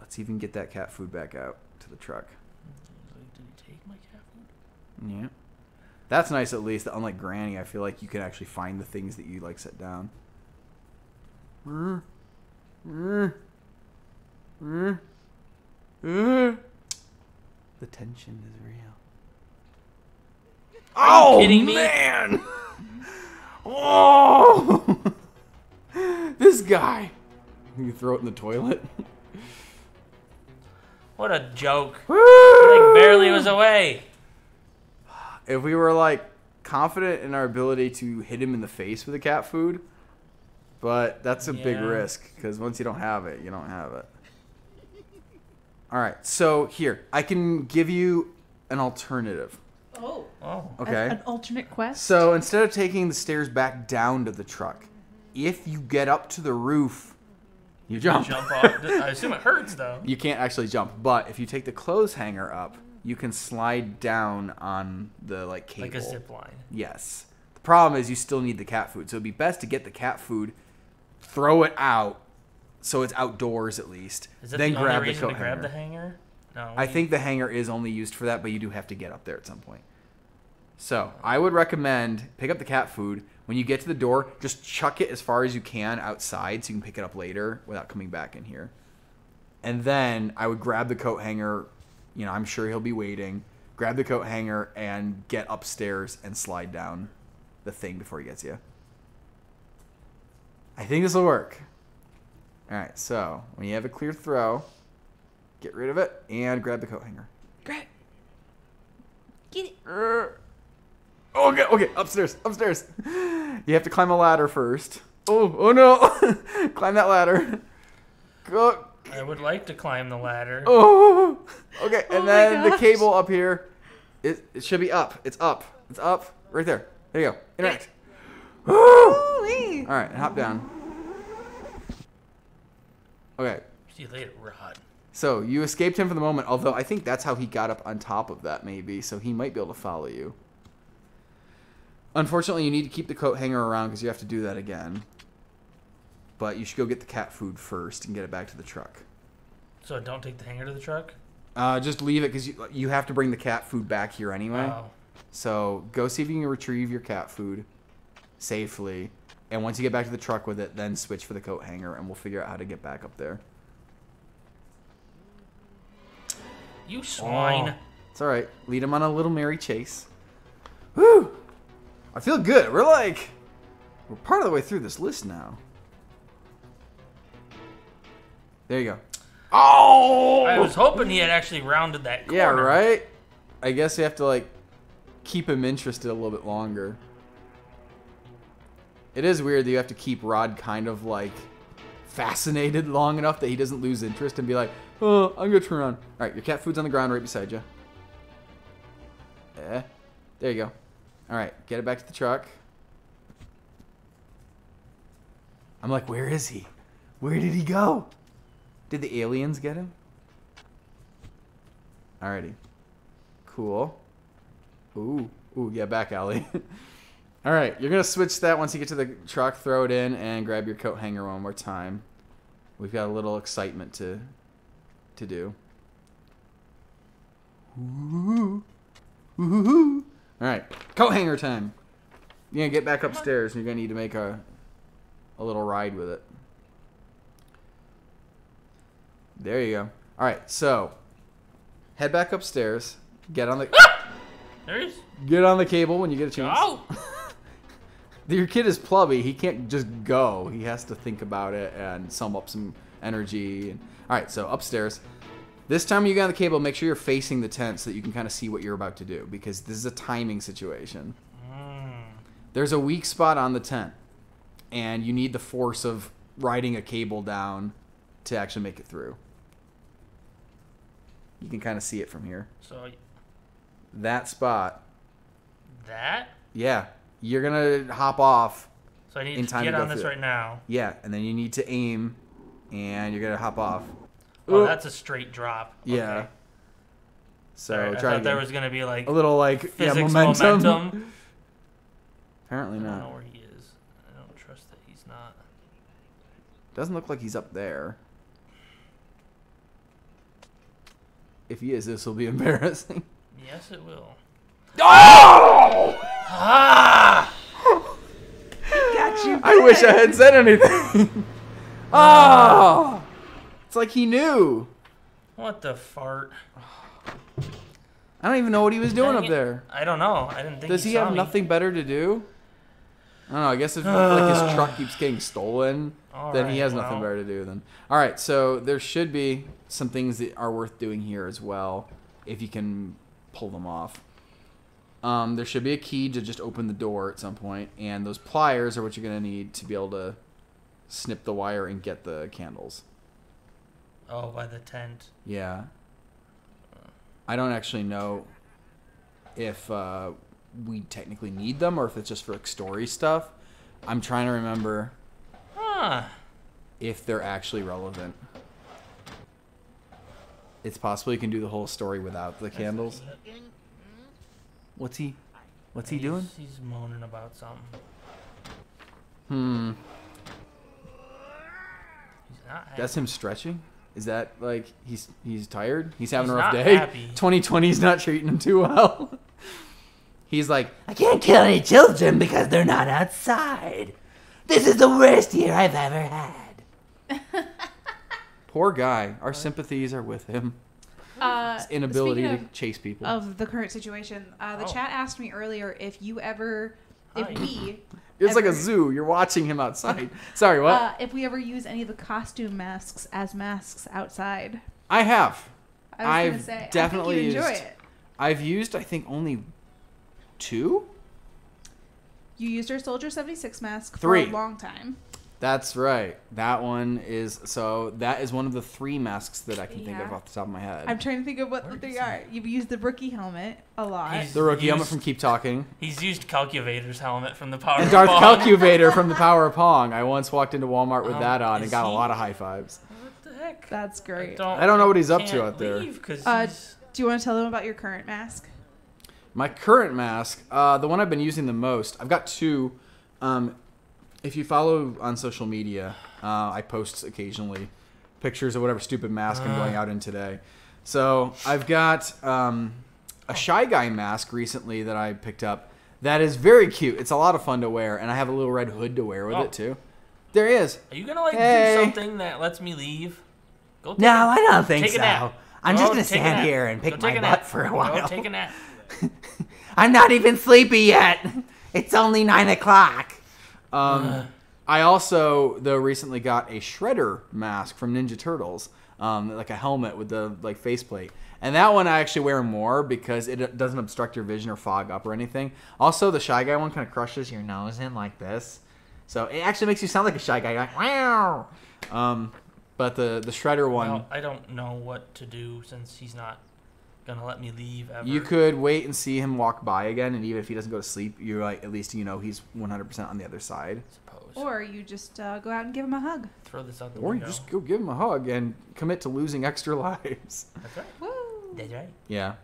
Let's even get that cat food back out to the truck. Did he take my cat food? Yeah. That's nice, at least. Unlike Granny, I feel like you can actually find the things that you like set down. Mm. Mm. Mm. Mm. The tension is real. Are you kidding me? Man! Oh! This guy. You throw it in the toilet. What a joke. Woo! Like barely was away. If we were like confident in our ability to hit him in the face with the cat food, but that's a yeah. big risk because once you don't have it, you don't have it. All right, so here, I can give you an alternative. Oh. Oh. Okay. An, an alternate quest? So instead of taking the stairs back down to the truck, if you get up to the roof, you jump. You jump off. I assume it hurts, though. You can't actually jump, but if you take the clothes hanger up, you can slide down on the like cable. Like a zip line. Yes. The problem is you still need the cat food, so it'd be best to get the cat food, throw it out, so it's outdoors at least. Is that then the grab only reason the coat to grab hanger. the hanger? No. I think the hanger is only used for that, but you do have to get up there at some point. So I would recommend pick up the cat food. When you get to the door, just chuck it as far as you can outside so you can pick it up later without coming back in here. And then I would grab the coat hanger. You know, I'm sure he'll be waiting. Grab the coat hanger and get upstairs and slide down the thing before he gets you. I think this will work. All right, so when you have a clear throw, get rid of it and grab the coat hanger. Grab it. Get it. Uh, Okay, okay, upstairs, upstairs. You have to climb a ladder first. Oh, oh no! Climb that ladder. Go. I would like to climb the ladder. Oh, okay, and oh then the cable up here. It, it should be up. It's up. It's up. Right there. There you go. Interact. All right, hop down. Okay. See you later, Rod. So you escaped him for the moment, although I think that's how he got up on top of that, maybe. So he might be able to follow you. Unfortunately, you need to keep the coat hanger around because you have to do that again. But you should go get the cat food first and get it back to the truck. So don't take the hanger to the truck? Uh, just leave it because you, you have to bring the cat food back here anyway. Oh. So go see if you can retrieve your cat food safely. And once you get back to the truck with it, then switch for the coat hanger and we'll figure out how to get back up there. You swine. Oh. It's all right. Lead him on a little merry chase. Woo! I feel good. We're like, we're part of the way through this list now. There you go. Oh! I was hoping he had actually rounded that corner. Yeah, right? I guess we have to, like, keep him interested a little bit longer. It is weird that you have to keep Rod kind of, like, fascinated long enough that he doesn't lose interest and be like, oh, I'm going to turn around. All right, your cat food's on the ground right beside you. Yeah. There you go. All right, get it back to the truck. I'm like, where is he? Where did he go? Did the aliens get him? Alrighty. Cool. Ooh, ooh, yeah, back alley. All right, you're going to switch that once you get to the truck, throw it in, and grab your coat hanger one more time. We've got a little excitement to to do. Ooh, ooh, ooh, ooh. All right, coat hanger time. You're going to get back upstairs, and you're going to need to make a, a little ride with it. There you go. All right, so head back upstairs. Get on the... Ah! There he is. Get on the cable when you get a chance. Oh! Your kid is plubby. He can't just go. He has to think about it and sum up some energy. And... All right, so upstairs. This time when you get on the cable, make sure you're facing the tent so that you can kind of see what you're about to do, because this is a timing situation. Mm. There's a weak spot on the tent, and you need the force of riding a cable down to actually make it through. You can kind of see it from here. So that spot. That? Yeah. You're going to hop off. So I need in time to get to on this right now. Yeah, and then you need to aim, and you're going to hop off. Oh, ooh. That's a straight drop. Okay. Yeah. So right, try I thought again. There was going to be like a little like physics yeah, momentum. momentum. Apparently not. I don't know where he is. I don't trust that he's not. Doesn't look like he's up there. If he is, this will be embarrassing. Yes, it will. Oh! Ah! Got you. I wish I had said anything. Oh! It's like he knew. What the fart? I don't even know what he was doing up there. I don't know. I didn't think. Does he have nothing better to do? I don't know. I guess if like his truck keeps getting stolen, then he has nothing better to do. Then all right. So there should be some things that are worth doing here as well, if you can pull them off. Um, there should be a key to just open the door at some point, and those pliers are what you're going to need to be able to snip the wire and get the candles. Oh, by the tent. Yeah. I don't actually know if uh, we technically need them or if it's just for like, story stuff. I'm trying to remember huh. if they're actually relevant. It's possible you can do the whole story without the candles. What's he? What's he doing? He's moaning about something. Hmm. He's not happy. That's him stretching? Is that like he's he's tired? He's having he's a rough day. Happy. twenty twenty's not treating him too well. He's like, I can't kill any children because they're not outside. This is the worst year I've ever had. Poor guy. Our sympathies are with him. Uh, His inability to of, chase people. Of the current situation, uh, the oh. chat asked me earlier if you ever, if Hi. we, it's ever, like a zoo. You're watching him outside. Sorry, what? Uh, if we ever use any of the costume masks as masks outside. I have. I was I've gonna say, definitely I think you'd used. Enjoy it. I've used, I think, only two. You used your Soldier seventy-six mask Three. for a long time. That's right. That one is, so that is one of the three masks that I can yeah. think of off the top of my head. I'm trying to think of what Where the three are. You've used the rookie helmet a lot. He's the rookie used, helmet from Keep Talking. He's used Calculator's helmet from the Power and of Darth Pong. Darth Calculator from the Power of Pong. I once walked into Walmart with um, that on and got he, a lot of high fives. What the heck? That's great. I don't, I don't know what he's up to out there. Uh, do you want to tell them about your current mask? My current mask, uh, the one I've been using the most, I've got two. Um, If you follow on social media, uh, I post occasionally pictures of whatever stupid mask uh. I'm going out in today. So I've got um, a Shy Guy mask recently that I picked up that is very cute. It's a lot of fun to wear, and I have a little red hood to wear with oh. it, too. There he is. Are you going to like hey. do something that lets me leave? Go take no, a, I don't think take so. A nap. I'm go just going to stand here and pick my butt for a while. Go take a nap. I'm not even sleepy yet. It's only nine o'clock. Um, uh. I also, though, recently got a Shredder mask from Ninja Turtles, um, like a helmet with the like faceplate. And that one I actually wear more because it doesn't obstruct your vision or fog up or anything. Also, the Shy Guy one kind of crushes your nose in like this. So it actually makes you sound like a Shy Guy. You're like, wow. Um, but the, the Shredder one... Well, I don't know what to do since he's not going to let me leave ever. You could wait and see him walk by again, and even if he doesn't go to sleep, you're like, at least you know he's one hundred percent on the other side. Suppose. Or you just uh, go out and give him a hug. Throw this out the or window. Or you just go give him a hug and commit to losing extra lives. That's right. Woo. That's right. Yeah.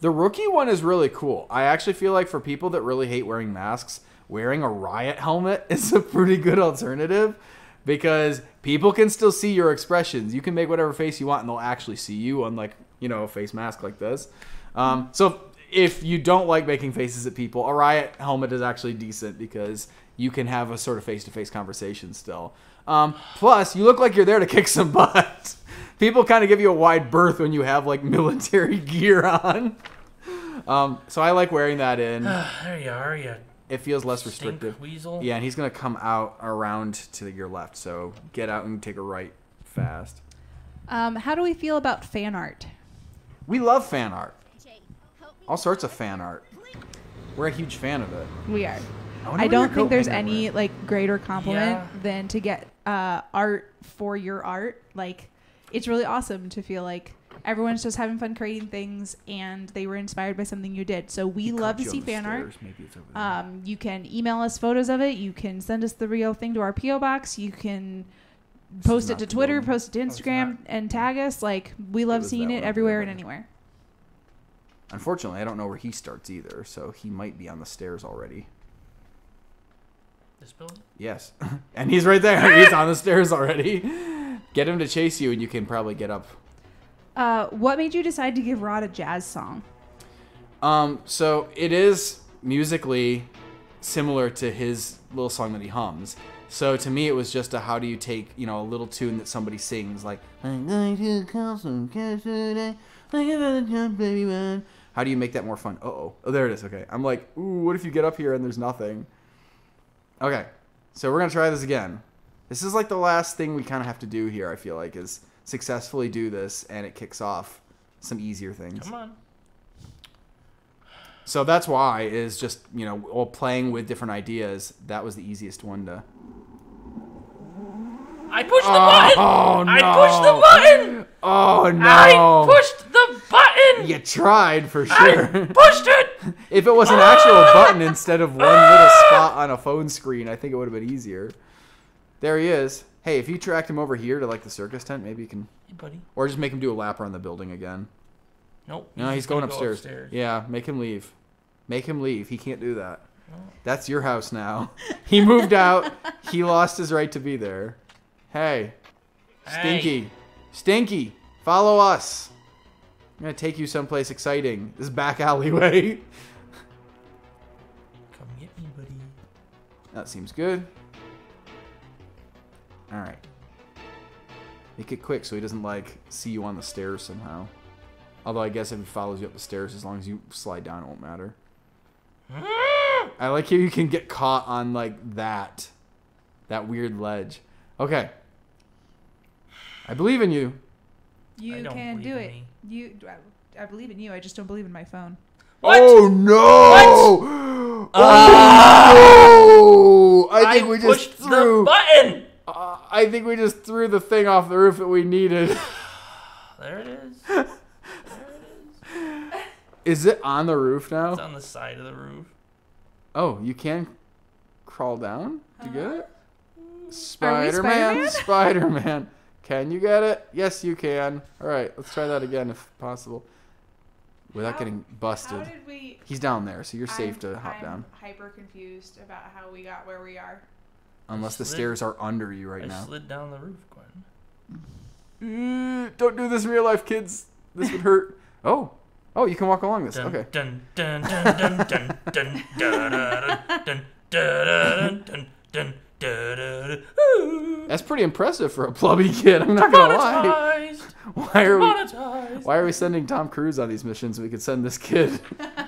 The rookie one is really cool. I actually feel like for people that really hate wearing masks, wearing a riot helmet is a pretty good alternative, because people can still see your expressions. You can make whatever face you want and they'll actually see you, unlike, you know, a face mask like this. Um, so if you don't like making faces at people, a riot helmet is actually decent because you can have a sort of face-to-face conversation still. Um, plus, you look like you're there to kick some butt. People kind of give you a wide berth when you have, like, military gear on. Um, so I like wearing that in. There you are, you... It feels less restrictive. Weasel. Yeah, and he's going to come out around to your left, so get out and take a right fast. Um, how do we feel about fan art? We love fan art. All sorts of fan art. We're a huge fan of it. We are. I, I don't think there's any like greater compliment yeah. than to get uh, art for your art. Like, it's really awesome to feel like everyone's just having fun creating things, and they were inspired by something you did. So we love to see fan art. Maybe it's over there. Um, you can email us photos of it. You can send us the real thing to our P O box. You can post it to Twitter, post it to Instagram, and tag us. Like, we love seeing it everywhere and anywhere. Unfortunately, I don't know where he starts either, so he might be on the stairs already. This building? Yes. And he's right there. He's on the stairs already. Get him to chase you, and you can probably get up. Uh, what made you decide to give Rod a jazz song? Um, so it is musically similar to his little song that he hums. So to me, it was just a how do you take, you know, a little tune that somebody sings, like, I'm going to call some cash today, like another time, baby man. How do you make that more fun? Uh-oh. Oh, there it is. Okay. I'm like, ooh, what if you get up here and there's nothing? Okay. So we're going to try this again. This is like the last thing we kind of have to do here, I feel like, is... successfully do this, and it kicks off some easier things. Come on. So that's why is just, you know, all playing with different ideas. That was the easiest one to... I pushed the oh, button! Oh, no. I pushed the button! Oh, no. I pushed the button! You tried, for sure. I pushed it! If it was an actual button instead of one little spot on a phone screen, I think it would have been easier. There he is. Hey, if you tracked him over here to, like, the circus tent, maybe you can... Hey, buddy. Or just make him do a lap around the building again. Nope. No, he's, he's going upstairs. Go upstairs. Yeah, make him leave. Make him leave. He can't do that. No. That's your house now. He moved out. He lost his right to be there. Hey. Stinky. Hey. Stinky, follow us. I'm going to take you someplace exciting. This back alleyway. Come get me, buddy. That seems good. All right. Make it quick so he doesn't, like, see you on the stairs somehow. Although I guess if he follows you up the stairs, as long as you slide down, it won't matter. I like how you can get caught on, like, that. That weird ledge. Okay. I believe in you. You can do it. You, I, I believe in you. I just don't believe in my phone. What? Oh, no! What? Oh, uh, no! I think I we just pushed threw... the button! Uh, I think we just threw the thing off the roof that we needed. There it is. There it is. Is it on the roof now? It's on the side of the roof. Oh, you can crawl down to uh, get it? Spider-Man, Spider-Man. Can you get it? Yes, you can. All right, let's try that again if possible. Without how, getting busted. How did we... He's down there, so you're I'm, safe to hop I'm down. I'm hyper confused about how we got where we are. Unless the slid. stairs are under you right I now. I slid down the roof, Gwen. Uh, don't do this in real life, kids. This would hurt. Oh. Oh, you can walk along this. Okay. That's pretty impressive for a blubby kid. I'm not going to lie. Why are, we, why are we sending Tom Cruise on these missions? We could send this kid.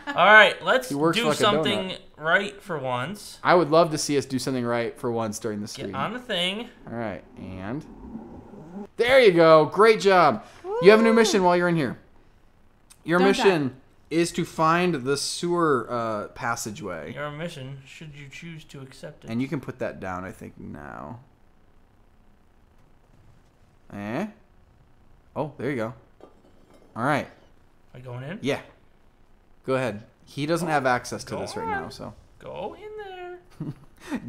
All right, let's do like something right for once. I would love to see us do something right for once during the stream. Get on the thing. All right, and there you go. Great job. Woo. You have a new mission while you're in here. Your Don't mission die. is to find the sewer uh, passageway. Your mission, should you choose to accept it. And you can put that down, I think, now. Eh? Oh, there you go. All right. Am I going in? Yeah. Go ahead. He doesn't have access to go this right on. now, so. Go in there.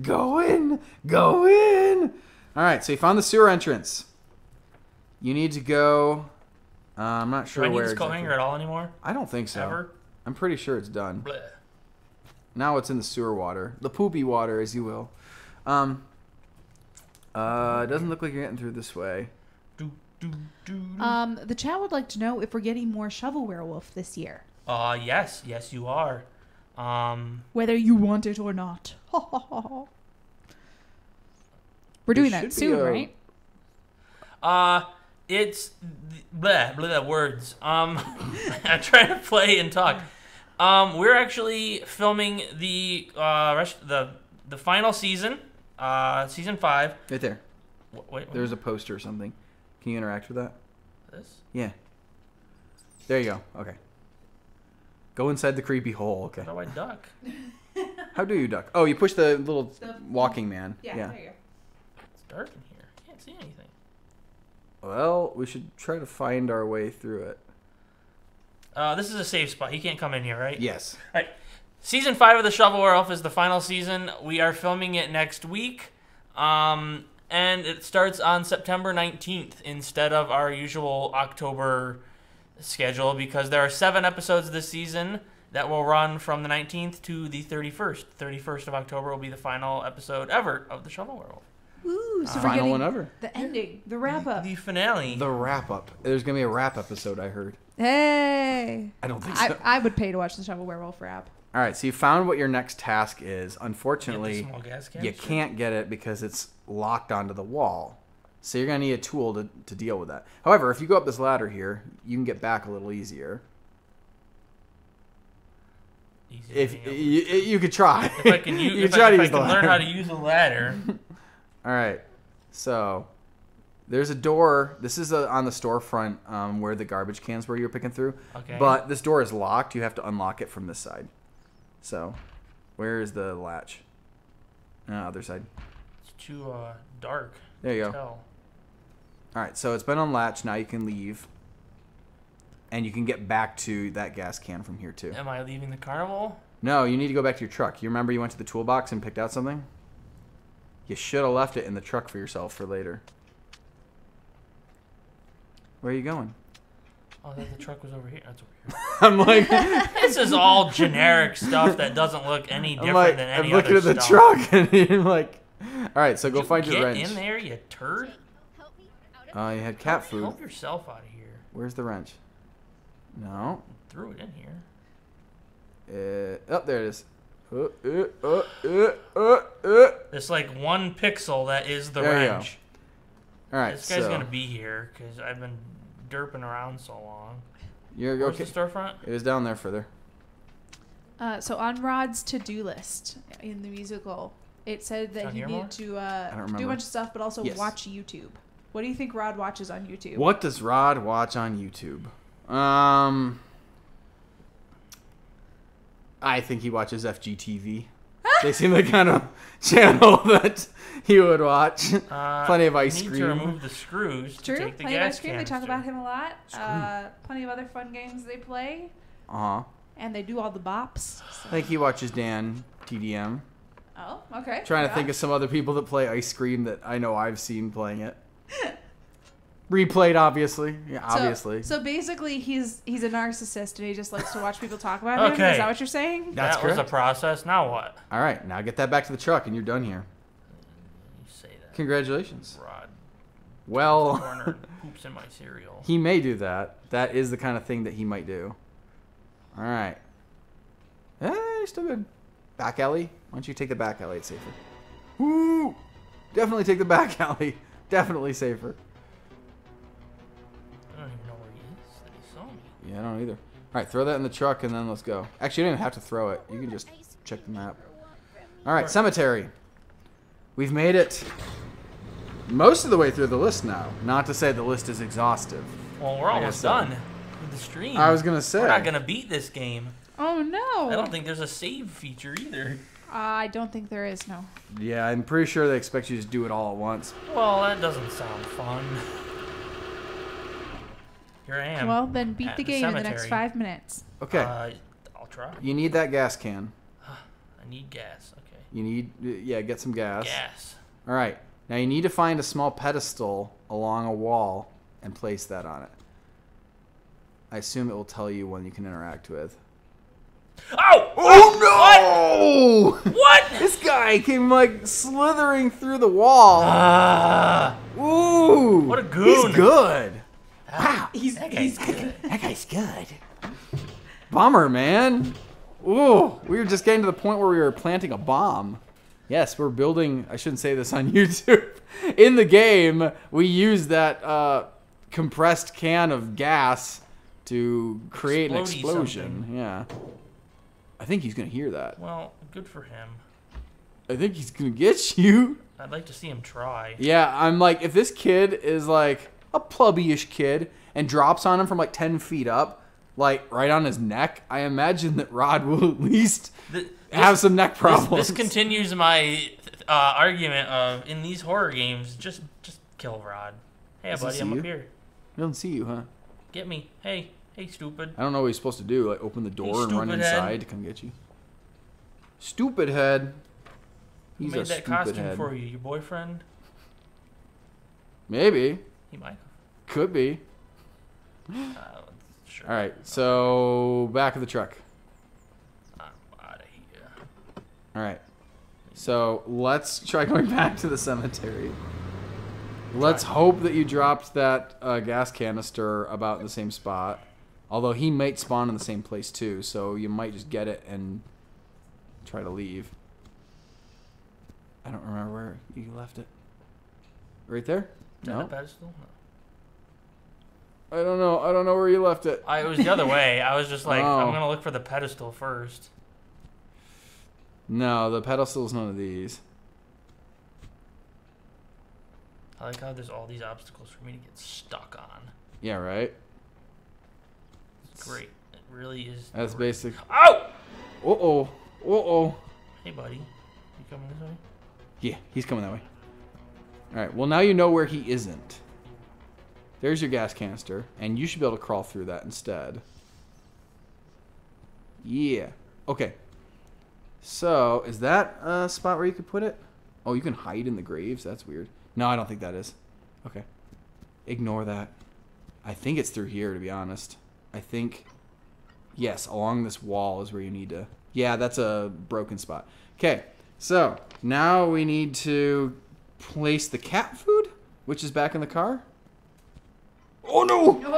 Go in. Go in. All right, so you found the sewer entrance. You need to go. Uh, I'm not sure where. Do I need where this coat exactly. hanger at all anymore? I don't think so. Ever? I'm pretty sure it's done. Blech. Now it's in the sewer water. The poopy water, as you will. Um, uh, it doesn't look like you're getting through this way. Do, do, do, do. Um, the chat would like to know if we're getting more Shovel Werewolf this year. Uh, yes. Yes, you are. Um, Whether you want it or not. We're doing that soon, a... right? Uh, it's... Blah, blah, words. Um, I'm trying to play and talk. Um, we're actually filming the uh, rest, the the final season, uh, season five. Right there. Wait, wait. There's a poster or something. Can you interact with that? This? Yeah. There you go. Okay. Go inside the creepy hole. Okay. How do I duck? How do you duck? Oh, you push the little the, walking man. Yeah, yeah. There you go. It's dark in here. I can't see anything. Well, we should try to find our way through it. Uh, this is a safe spot. He can't come in here, right? Yes. All right. Season five of the Shovel Werewolf is the final season. We are filming it next week, um, and it starts on September nineteenth instead of our usual October schedule because there are seven episodes this season that will run from the nineteenth to the thirty-first. thirty-first of October will be the final episode ever of the Shovel Werewolf. Ooh, so uh, we're final one ever. The ending, the wrap-up. The, the finale. The wrap-up. There's going to be a wrap episode, I heard. Hey. I don't think so. I, I would pay to watch the Shovel Werewolf wrap. All right, so you found what your next task is. Unfortunately, you, gas you can't get it because it's locked onto the wall. So you're going to need a tool to, to deal with that. However, if you go up this ladder here, you can get back a little easier. Easy if you, you could try. If I can, use, you if try I, if to use I can learn how to use a ladder. All right, so there's a door. This is a, on the storefront um, where the garbage cans were you were picking through. Okay. But this door is locked. You have to unlock it from this side. So where is the latch? No, other side. It's too uh, dark. There you go. Tell. All right, so it's been unlatched. Now you can leave. And you can get back to that gas can from here, too. Am I leaving the carnival? No, you need to go back to your truck. You remember you went to the toolbox and picked out something? You should have left it in the truck for yourself for later. Where are you going? Oh, the truck was over here. That's over here. I'm like... This is all generic stuff that doesn't look any different like, than any other stuff. I'm looking at the truck and you're like... All right, so Did go you find your wrench. Get in there, you turd. Oh, uh, you had cat food. Help yourself out of here. Where's the wrench? No. I threw it in here. Uh, oh, there it is. Uh, uh, uh, uh, uh, uh. It's like one pixel that is the there wrench. All right, this guy's so. gonna be here because I've been derping around so long. You're okay. Where's the storefront? It was down there further. Uh, so on Rod's to-do list in the musical, it said that he needed to uh, do a bunch of stuff, but also yes. watch YouTube. What do you think Rod watches on YouTube? What does Rod watch on YouTube? Um. I think he watches F G T V. They seem the kind of channel that he would watch. Uh, Plenty of ice cream. Need to remove the screws. True. To take the Plenty gas of ice cream. Canister. They talk about him a lot. Uh, plenty of other fun games they play. Uh huh. And they do all the bops. So. I think he watches Dan T D M. Oh, okay. Trying yeah. to think of some other people that play ice cream that I know I've seen playing it. Replayed, obviously. Yeah, obviously. So, so basically, he's he's a narcissist, and he just likes to watch people talk about okay. him. Is that what you're saying? That's that correct. was a process. Now what? All right, now get that back to the truck, and you're done here. You say that. Congratulations. Rod. Well. Corner poops in my cereal. He may do that. That is the kind of thing that he might do. All right. Hey, still good. Back alley. Why don't you take the back alley? It's safer. Woo! Definitely take the back alley. Definitely safer. Yeah, I don't either. All right, throw that in the truck and then let's go. Actually, you don't even have to throw it. You can just check the map. All right, cemetery. We've made it most of the way through the list now. Not to say the list is exhaustive. Well, we're almost done with the stream. I was going to say. We're not going to beat this game. Oh, no. I don't think there's a save feature either. Uh, I don't think there is, no. Yeah, I'm pretty sure they expect you to do it all at once. Well, that doesn't sound fun. Here I am. Well, then beat the game in the next five minutes. Okay. Uh, I'll try. You need that gas can. I need gas. Okay. You need, yeah, get some gas. Gas. All right. Now you need to find a small pedestal along a wall and place that on it. I assume it will tell you one you can interact with. Oh! Oh, oh no! What? What? This guy came like slithering through the wall. Ah! Uh, Ooh! What a goon! He's good. Uh, wow! He's that guy's he's good. good. That guy's good. Bummer, man. Ooh! We were just getting to the point where we were planting a bomb. Yes, we're building. I shouldn't say this on YouTube. In the game, we use that uh, compressed can of gas to create Explodey an explosion. Something. Yeah. I think he's gonna hear that. Well, good for him. I think he's gonna get you. I'd like to see him try. Yeah, I'm like, if this kid is like a plubbyish kid and drops on him from like ten feet up, like right on his neck, I imagine that Rod will at least the, have this, some neck problems. This, this continues my uh, argument of in these horror games, just just kill Rod. Hey, Does buddy, I'm you? up here. I don't see you, huh? Get me, hey. Hey, stupid. I don't know what he's supposed to do. Like, open the door hey, and run inside head. to come get you. Stupid head. He's Who made a that costume head. for you? Your boyfriend? Maybe. He might. Could be. Uh, sure. All right, so back of the truck. I'm out of here. All right. So let's try going back to the cemetery. Let's hope that you dropped that uh, gas canister about in the same spot. Although he might spawn in the same place too, so you might just get it and try to leave. I don't remember where you left it. Right there? No. That pedestal? No. I don't know. I don't know where you left it. I, it was the other way. I was just like, oh. I'm gonna look for the pedestal first. No, the pedestal's none of these. I like how there's all these obstacles for me to get stuck on. Yeah, right? Great. It really is. That's great. basic. Oh! Uh-oh. Uh-oh. Hey, buddy. You coming this way? Yeah, he's coming that way. All right. Well, now you know where he isn't. There's your gas canister, and you should be able to crawl through that instead. Yeah. Okay. So, is that a spot where you could put it? Oh, you can hide in the graves? That's weird. No, I don't think that is. Okay. Ignore that. I think it's through here, to be honest. I think, yes, along this wall is where you need to... Yeah, that's a broken spot. Okay, so now we need to place the cat food, which is back in the car. Oh, no! Hello!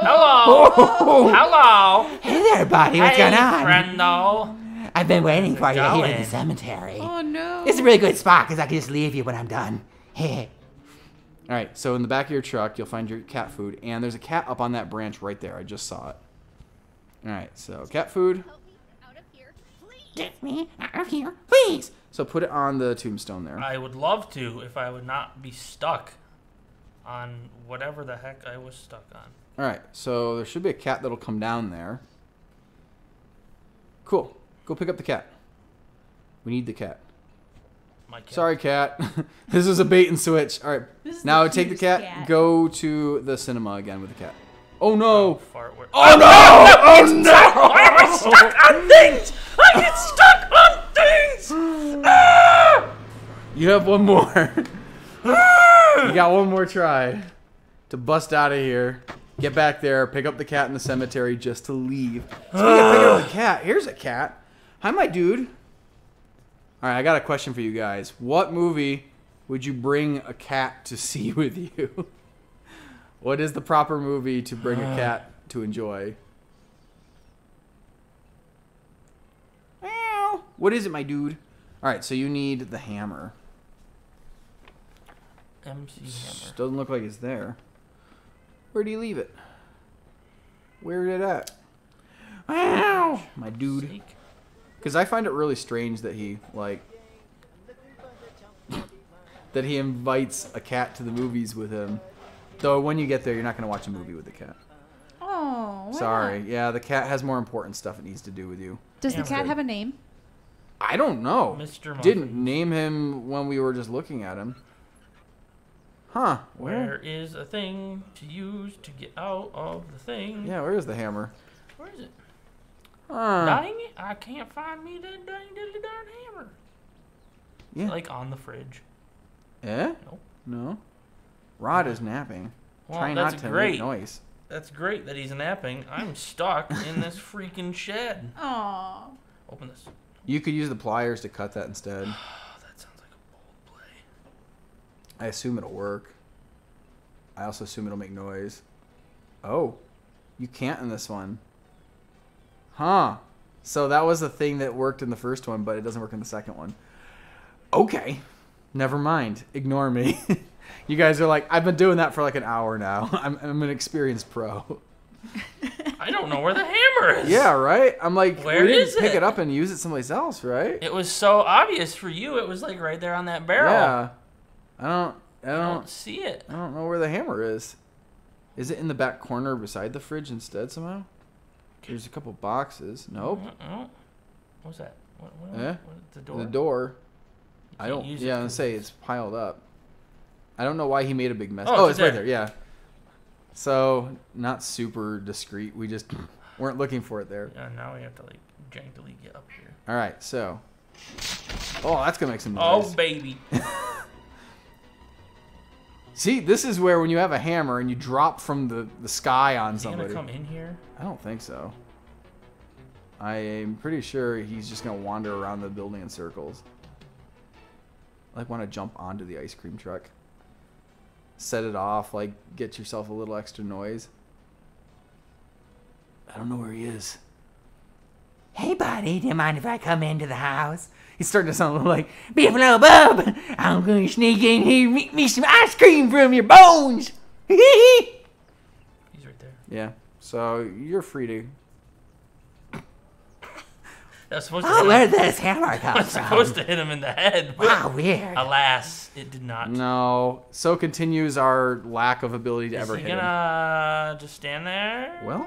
Oh. Hello! Hey there, buddy. What's hey, going on? friendo. I've been waiting for you going? here at the cemetery. Oh, no. It's a really good spot because I can just leave you when I'm done. All right, so in the back of your truck, you'll find your cat food, and there's a cat up on that branch right there. I just saw it. All right, so cat food. Help me out of here, please. Get me out of here, please. So put it on the tombstone there. I would love to if I would not be stuck on whatever the heck I was stuck on. All right, so there should be a cat that'll come down there. Cool. Go pick up the cat. We need the cat. My cat. Sorry, cat. This was a bait and switch. All right, now the take the cat, cat. Go to the cinema again with the cat. Oh no! Oh, fart oh, oh no! Oh no! Oh, no. I get stuck on things! I get stuck on things! Ah! You have one more. You got one more try to bust out of here. Get back there, pick up the cat in the cemetery just to leave. So we can pick up the cat. Here's a cat. Hi, my dude. Alright, I got a question for you guys. What movie would you bring a cat to see with you? What is the proper movie to bring a cat to enjoy? Well, what is it, my dude? All right, so you need the hammer. M C Hammer. Doesn't look like it's there. Where do you leave it? Where did it at? Wow, my dude. Because I find it really strange that he, like... that he invites a cat to the movies with him. Though when you get there, you're not going to watch a movie with the cat. Oh, sorry. Not? Yeah, the cat has more important stuff it needs to do with you. Does the cat have a name? I don't know. Mister Didn't name him when we were just looking at him. Huh. Where? Where is a thing to use to get out of the thing? Yeah, where is the hammer? Where is it? Uh, dang it. I can't find me that dang dilly darn hammer. Yeah. It's like on the fridge. Eh? Nope. No. Rod is napping. Well, Try not to great. make noise. That's great that he's napping. I'm stuck in this freaking shed. Aww. Open this. You could use the pliers to cut that instead. That sounds like a bold play. I assume it'll work. I also assume it'll make noise. Oh, you can't in this one. Huh. So that was the thing that worked in the first one, but it doesn't work in the second one. Okay. Never mind. Ignore me. You guys are like, I've been doing that for like an hour now. I'm, I'm an experienced pro. I don't know where the hammer is. Yeah, right? I'm like, where we is didn't pick it? it up and use it someplace else, right? It was so obvious for you. It was like right there on that barrel. Yeah. I don't... I don't, I don't see it. I don't know where the hammer is. Is it in the back corner beside the fridge instead somehow? There's a couple boxes. Nope. What was that? What, what, yeah. what, the door. The door. I don't. Yeah, I'm gonna say it's piled up. I don't know why he made a big mess. Oh, oh it's, it's right there. there. Yeah. So not super discreet. We just weren't looking for it there. Yeah. Now we have to like jangly get up here. All right. So. Oh, that's gonna make some noise. Oh baby. See, this is where when you have a hammer and you drop from the, the sky on is somebody. Is he gonna come in here? I don't think so. I am pretty sure he's just gonna wander around the building in circles. I like want to jump onto the ice cream truck. Set it off, like get yourself a little extra noise. I don't know where he is. Hey buddy, do you mind if I come into the house? He's starting to sound like, Biffalo Bob, I'm going to sneak in here and make me some ice cream from your bones. He's right there. Yeah, so you're free to... That's supposed to oh, where did this hammer come from? Supposed to hit him in the head. Wow, weird. Alas, it did not. No, so continues our lack of ability to is ever hit him. Is he gonna just stand there? Well,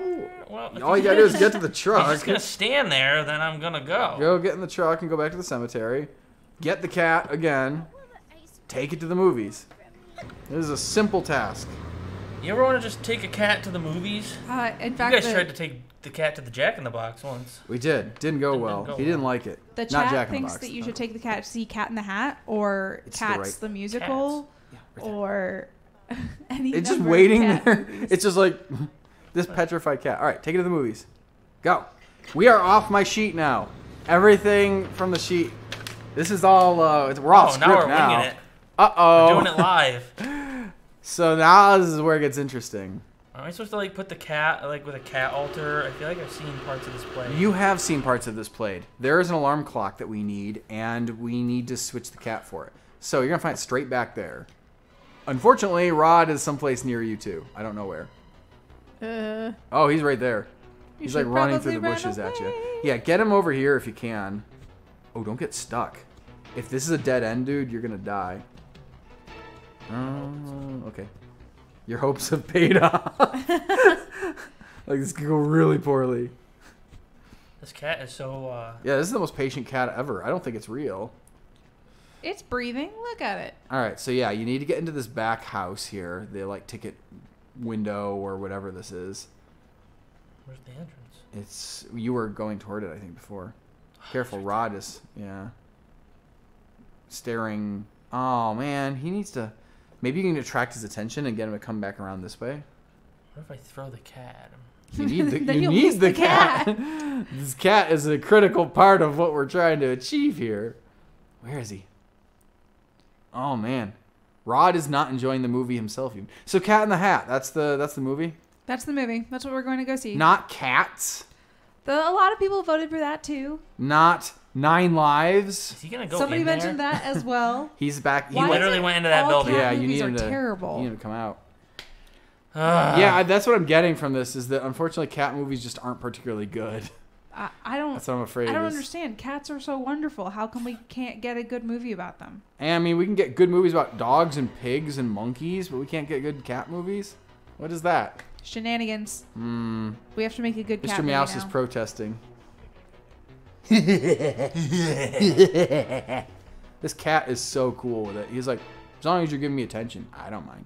well all you gotta do is get to the truck. He's just gonna stand there, then I'm gonna go. Go get in the truck and go back to the cemetery. Get the cat again. Take it to the movies. It is a simple task. You ever want to just take a cat to the movies? Uh, in fact, you guys the, tried to take the cat to the Jack in the Box once. We did. Didn't go didn't, well. Didn't go he well. didn't like it. The Not chat thinks that you should take the cat to see Cat in the Hat or it's Cats the, right. the Musical yeah, right or any It's just waiting there. It's just like this petrified cat. All right, take it to the movies. Go. We are off my sheet now. Everything from the sheet. This is all, uh, it's, we're off oh, script now. We're now. winging it. Uh-oh. We're doing it live. So now this is where it gets interesting. Am I supposed to, like, put the cat, like, with a cat altar? I feel like I've seen parts of this played. You have seen parts of this played. There is an alarm clock that we need, and we need to switch the cat for it. So you're going to find it straight back there. Unfortunately, Rod is someplace near you, too. I don't know where. Uh, oh, he's right there. He's, like, running through the bushes at you. Yeah, get him over here if you can. Oh, don't get stuck. If this is a dead end, dude, you're gonna die. Um, okay. Your hopes have paid off. Like, this could go really poorly. This cat is so, uh... yeah, this is the most patient cat ever. I don't think it's real. It's breathing. Look at it. Alright, so yeah, you need to get into this back house here. The, like, ticket window or whatever this is. Where's the entrance? It's... You were going toward it, I think, before. Careful, Rod is, yeah, staring. Oh, man, he needs to, maybe you can attract his attention and get him to come back around this way. What if I throw the cat at him? You need the, you need the cat. cat. This cat is a critical part of what we're trying to achieve here. Where is he? Oh, man. Rod is not enjoying the movie himself. Even. So Cat in the Hat, that's the, that's the movie? That's the movie. That's what we're going to go see. Not Cats. The, a lot of people voted for that too. Not Nine Lives. Is he gonna go Somebody in mentioned there? that as well. He's back. He Why literally went into that building. Yeah, you need him to. Terrible. You need him to come out. Uh, yeah, I, that's what I'm getting from this is that unfortunately cat movies just aren't particularly good. I, I don't. That's what I'm afraid. I don't is. understand. Cats are so wonderful. How come we can't get a good movie about them? And, I mean, we can get good movies about dogs and pigs and monkeys, but we can't get good cat movies. What is that? Shenanigans. Mm. We have to make a good cat Mister Meows is protesting. This cat is so cool with it. He's like, as long as you're giving me attention, I don't mind.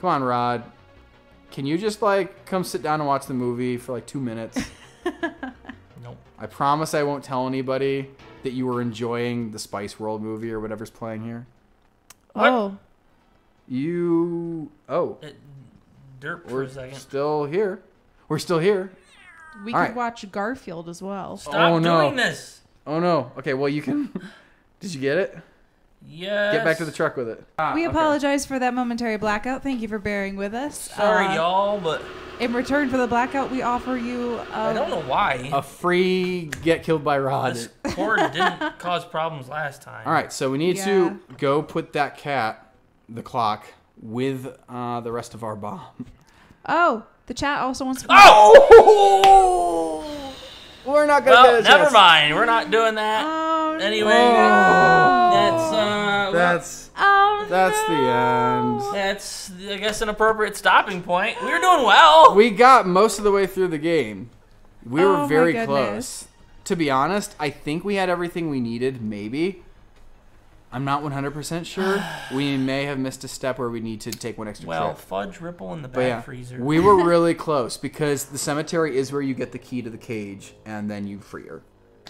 Come on, Rod. Can you just, like, come sit down and watch the movie for, like, two minutes? Nope. I promise I won't tell anybody that you were enjoying the Spice World movie or whatever's playing here. What? Oh. You... Oh. Derp for a second. Still here. We're still here. We All could right. watch Garfield as well. Stop oh, no. doing this. Oh, no. Okay, well, you can... Did you get it? Yes. Get back to the truck with it. Ah, we apologize okay. for that momentary blackout. Thank you for bearing with us. Sorry, uh, y'all, but... In return for the blackout, we offer you... A, I don't know why. A free get killed by Rod. This cord didn't cause problems last time. All right, so we need yeah. to go put that cat, the clock, with uh, the rest of our bomb. Oh, the chat also wants to... Oh! We're not going to well, get never mind. We're not doing that. Oh, anyway. No. That's, uh... That's... Oh, that's no. the end. That's, I guess, an appropriate stopping point. We were doing well. We got most of the way through the game. We oh, were very close. To be honest, I think we had everything we needed, maybe. I'm not one hundred percent sure. We may have missed a step where we need to take one extra well, trip. Well, fudge ripple in the back yeah, freezer. We were really close because the cemetery is where you get the key to the cage and then you free her.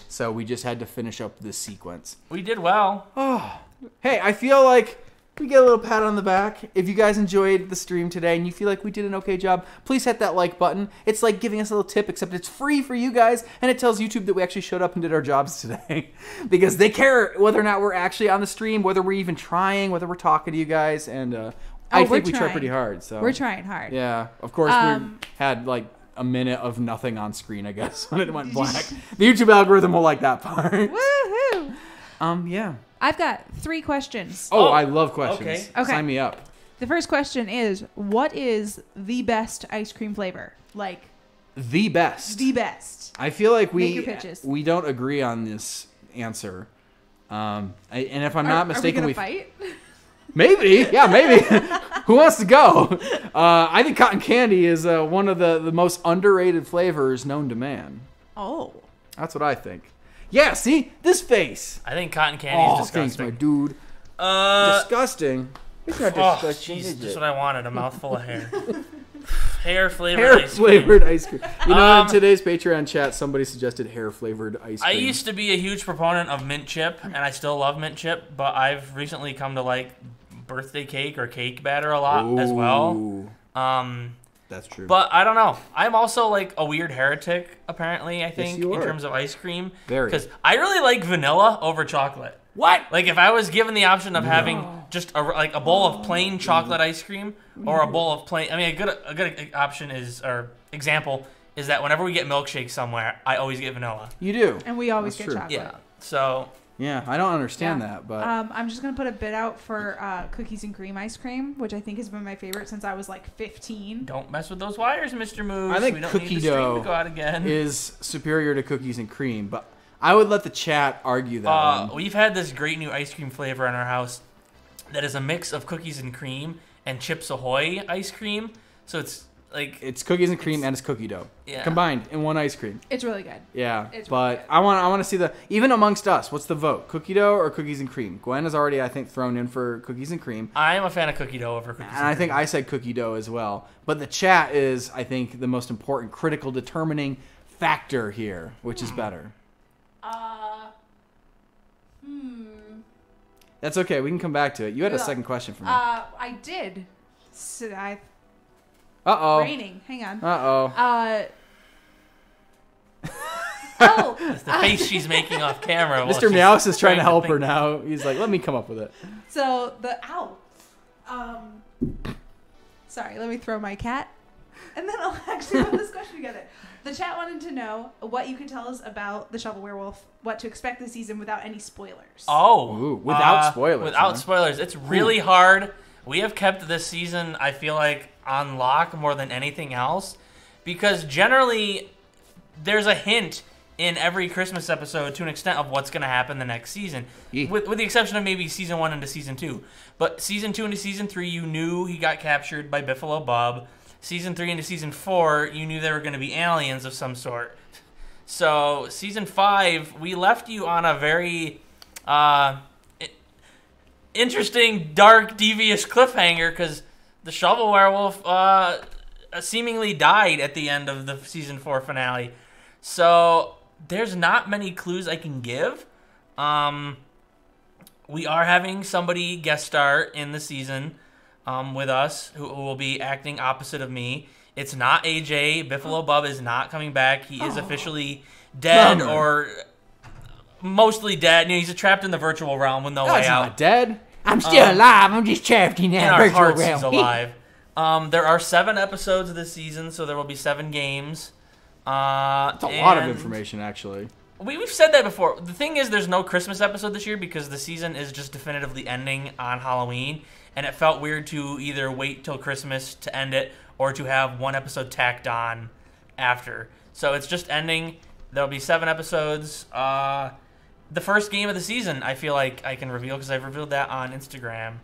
So we just had to finish up this sequence. We did well. Oh, hey, I feel like we get a little pat on the back. If you guys enjoyed the stream today and you feel like we did an okay job, please hit that like button. It's like giving us a little tip, except it's free for you guys, and it tells YouTube that we actually showed up and did our jobs today because they care whether or not we're actually on the stream, whether we're even trying, whether we're talking to you guys, and uh, oh, I think we try pretty hard. So we're trying hard. Yeah, of course um, we had like a minute of nothing on screen, I guess, when it went black. The YouTube algorithm will like that part. Woohoo! Um, yeah. I've got three questions. Oh, oh, I love questions. Okay. Sign me up. The first question is, what is the best ice cream flavor? Like, the best. The best. I feel like we we don't agree on this answer. Um, I, and if I'm are, not mistaken, are we gonna fight? Maybe. Yeah, maybe. Who wants to go? Uh, I think cotton candy is uh, one of the, the most underrated flavors known to man. Oh. That's what I think. Yeah, see? This face. I think cotton candy oh, is disgusting. Thanks, my dude. Uh, disgusting. It's not oh, disgusting. Geez, that's what I wanted, a mouthful of hair. Hair-flavored hair ice cream. Hair-flavored ice cream. You know, um, in today's Patreon chat, somebody suggested hair-flavored ice cream. I used to be a huge proponent of mint chip, and I still love mint chip, but I've recently come to like birthday cake or cake batter a lot Ooh. as well. Um... That's true. But I don't know. I'm also like a weird heretic, apparently, I think, yes, you are. In terms of ice cream. Very. Because I really like vanilla over chocolate. What? Like if I was given the option of no. having just a, like a bowl of plain chocolate ice cream or a bowl of plain, I mean, a good a good option is, or example, is that whenever we get milkshakes somewhere, I always get vanilla. You do. And we always That's get true. chocolate. Yeah. So. Yeah, I don't understand yeah. that, but... Um, I'm just going to put a bid out for uh, cookies and cream ice cream, which I think has been my favorite since I was, like, fifteen. Don't mess with those wires, Mister Moose. I think we don't cookie need dough to go out again. Is superior to cookies and cream, but I would let the chat argue that uh, one. We've had this great new ice cream flavor in our house that is a mix of cookies and cream and Chips Ahoy ice cream, so it's... Like, it's cookies and cream it's, and it's cookie dough yeah. combined in one ice cream. It's really good. Yeah, it's but really good. I want I want to see the even amongst us. What's the vote? Cookie dough or cookies and cream? Gwen has already I think thrown in for cookies and cream. I am a fan of cookie dough over cookies. And, and I think cream. I said cookie dough as well. But the chat is I think the most important critical determining factor here, which hmm. is better. Uh. Hmm. That's okay. We can come back to it. You had a second question for me. Uh, I did. So I. Uh-oh. Raining. Hang on. Uh-oh. Uh Oh. That's the face she's making off camera. Mister Meows is trying to help her now. He's like, let me come up with it. So the ow. Um Sorry, let me throw my cat. And then I'll actually put this question together. The chat wanted to know what you could tell us about the Shovel Werewolf, what to expect this season without any spoilers. Oh. Ooh, without uh, spoilers. Without huh? spoilers. It's really Ooh. hard. We have kept this season, I feel like, on lock more than anything else, because generally there's a hint in every Christmas episode to an extent of what's going to happen the next season, yeah. with, with the exception of maybe season one into season two. But season two into season three, you knew he got captured by Biffalo Bob. Season three into season four, you knew there were going to be aliens of some sort. So season five, we left you on a very... Uh, interesting, dark, devious cliffhanger because the Shovel Werewolf uh, seemingly died at the end of the season four finale. So there's not many clues I can give. Um, we are having somebody guest star in the season um, with us who, who will be acting opposite of me. It's not A J. Biffalo Bob is not coming back. He is oh. officially dead Bummer. or mostly dead. You know, he's trapped in the virtual realm with no way out. He's not dead. I'm still um, alive. I'm just trapped in that virtual realm. In our hearts, he's alive. Um, there are seven episodes of this season, so there will be seven games. Uh, That's a lot of information, actually. We, we've said that before. The thing is, there's no Christmas episode this year because the season is just definitively ending on Halloween, and it felt weird to either wait till Christmas to end it or to have one episode tacked on after. So it's just ending. There'll be seven episodes. Uh, the first game of the season, I feel like I can reveal, because I've revealed that on Instagram,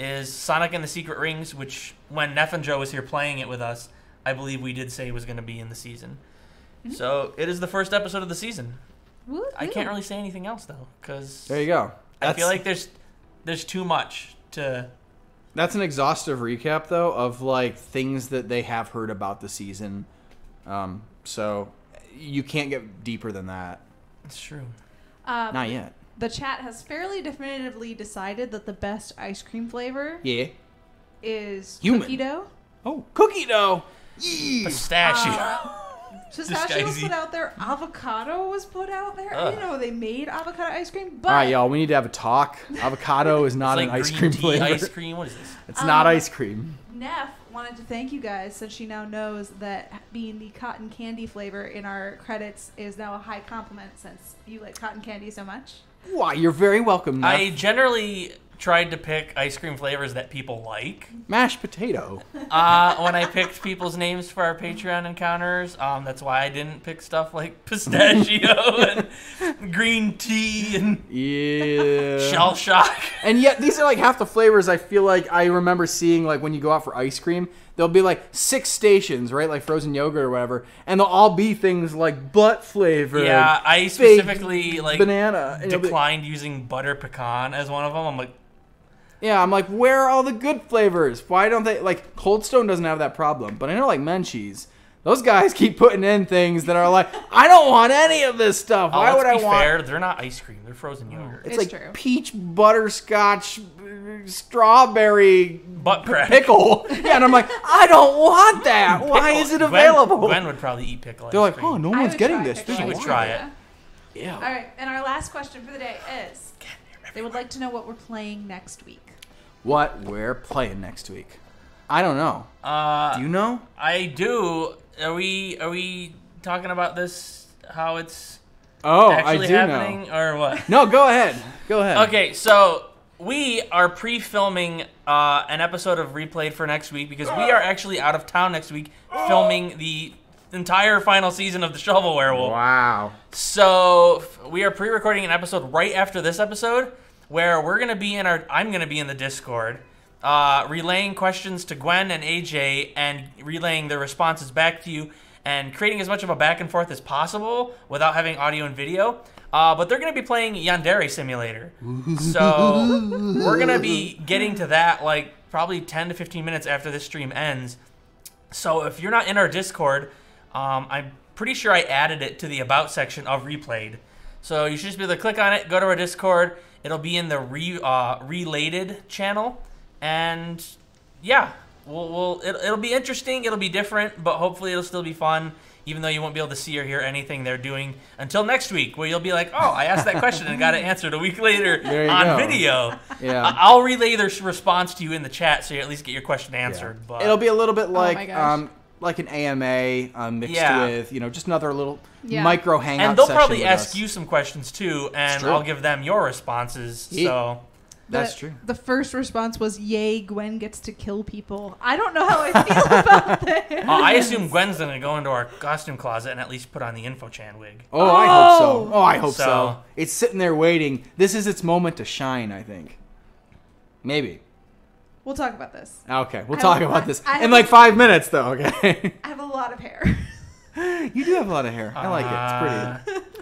is Sonic and the Secret Rings, which when Neff and Joe was here playing it with us, I believe we did say was going to be in the season. Mm-hmm. So it is the first episode of the season. Woo-hoo. I can't really say anything else, though, because there you go. That's... I feel like there's there's too much to... That's an exhaustive recap, though, of like things that they have heard about the season. Um, so you can't get deeper than that. It's true. Um, Not yet. The chat has fairly definitively decided that the best ice cream flavor yeah. is Human. cookie dough. Oh, cookie dough. Yee. Pistachio. Uh, pistachio was put out there. Avocado was put out there. Ugh. You know, they made avocado ice cream. But... All right, y'all, we need to have a talk. Avocado is not like an ice cream flavor. Ice cream? What is this? It's um, not ice cream. Neff wanted to thank you guys, since she now knows that being the cotton candy flavor in our credits is now a high compliment, since you like cotton candy so much. Why, you're very welcome, Neff. I generally tried to pick ice cream flavors that people like. Mashed potato. Uh, when I picked people's names for our Patreon encounters, um, that's why I didn't pick stuff like pistachio and green tea and yeah. shell shock. And yet, these are like half the flavors I feel like I remember seeing, like when you go out for ice cream, there'll be like six stations, right? Like frozen yogurt or whatever. And they'll all be things like butt flavor. Yeah, I specifically like banana. declined like, using butter pecan as one of them. I'm like, yeah, I'm like, where are all the good flavors? Why don't they, like, Cold Stone doesn't have that problem. But I know, like, Menchie's, those guys keep putting in things that are like, I don't want any of this stuff. Why oh, would I want? Let's be fair, they're not ice cream. They're frozen yogurt. It's, it's like true. peach, butterscotch, strawberry, butt crack. pickle. Yeah, and I'm like, I don't want that. Why is it available? Gwen, Gwen would probably eat pickle. They're ice like, oh, no one's getting this. She would try it. Yeah. yeah. All right, and our last question for the day is... They would like to know what we're playing next week. What we're playing next week? I don't know. Uh, do you know? I do. Are we are we talking about this? How it's oh, actually I do happening know. or what? No, go ahead. Go ahead. Okay, so we are pre-filming uh, an episode of Replayed for next week, because we are actually out of town next week filming the entire final season of the Shovel Werewolf. Wow. So we are pre-recording an episode right after this episode, where we're going to be in our, I'm going to be in the Discord, uh, relaying questions to Gwen and A J and relaying their responses back to you and creating as much of a back and forth as possible without having audio and video. Uh, but they're going to be playing Yandere Simulator. So we're going to be getting to that like probably ten to fifteen minutes after this stream ends. So if you're not in our Discord, um, I'm pretty sure I added it to the About section of Replayed. So you should just be able to click on it, go to our Discord. It'll be in the re, uh, Related channel, and yeah, we'll, we'll it, it'll be interesting. It'll be different, but hopefully it'll still be fun, even though you won't be able to see or hear anything they're doing until next week, where you'll be like, oh, I asked that question and got it answered a week later on go. video. Yeah, uh, I'll relay their response to you in the chat, so you at least get your question answered. Yeah. But it'll be a little bit like. Oh um, Like an A M A um, mixed yeah. with, you know, just another little yeah. micro hangout. And they'll probably ask us. you some questions too, and I'll give them your responses. Yeah. So that's the, true. The first response was, "Yay, Gwen gets to kill people." I don't know how I feel about this. Uh, I assume Gwen's gonna go into our costume closet and at least put on the InfoChan wig. Oh, oh, I hope so. Oh, I hope so. so. It's sitting there waiting. This is its moment to shine, I think. Maybe. We'll talk about this. Okay, we'll talk about this in like five minutes, though. Okay. I have a lot of hair. You do have a lot of hair. I like it. It's pretty.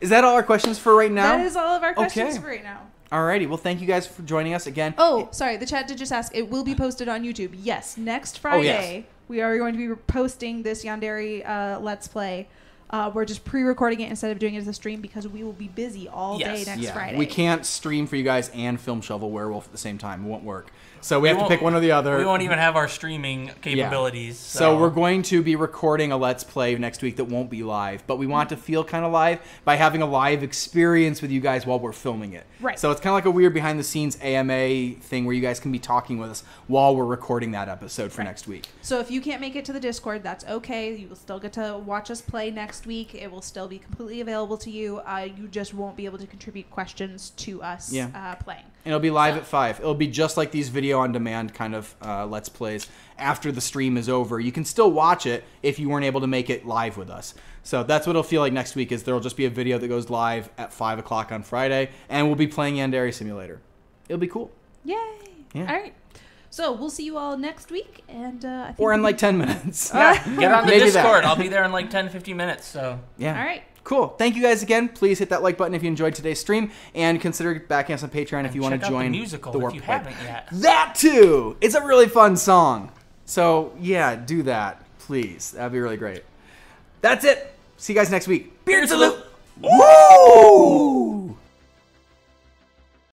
Is that all our questions for right now? That is all of our questions okay. for right now. Alrighty. Well, thank you guys for joining us again. Oh, it, sorry. The chat did just ask. It will be posted on YouTube. Yes, next Friday oh, yes. we are going to be posting this Yandere uh, Let's Play. Uh, we're just pre-recording it instead of doing it as a stream, because we will be busy all yes. day next yeah. Friday. We can't stream for you guys and film Shovel Werewolf at the same time. It won't work. So we, we have to pick one or the other. We won't even have our streaming capabilities. Yeah. So. so we're going to be recording a Let's Play next week that won't be live, but we want to feel kind of live by having a live experience with you guys while we're filming it. Right. So it's kind of like a weird behind-the-scenes A M A thing where you guys can be talking with us while we're recording that episode for right. next week. So if you can't make it to the Discord, that's okay. You will still get to watch us play next week. It will still be completely available to you. Uh, you just won't be able to contribute questions to us yeah. uh, playing. And it'll be live so. at five. It'll be just like these videos. On demand kind of uh, Let's Plays after the stream is over. You can still watch it if you weren't able to make it live with us. So that's what it'll feel like next week, is there'll just be a video that goes live at five o'clock on Friday, and we'll be playing Yandere Simulator. It'll be cool. Yay! Yeah. All right. So we'll see you all next week, and uh, I think or in like ten minutes. Yeah, get on the Maybe Discord. That. I'll be there in like ten, fifteen minutes. So yeah. All right. Cool. Thank you guys again. Please hit that like button if you enjoyed today's stream, and consider backing us on Patreon if you want to join the musical if you haven't yet. That too. It's a really fun song. So yeah, do that, please. That'd be really great. That's it. See you guys next week. Beer salute. Woo!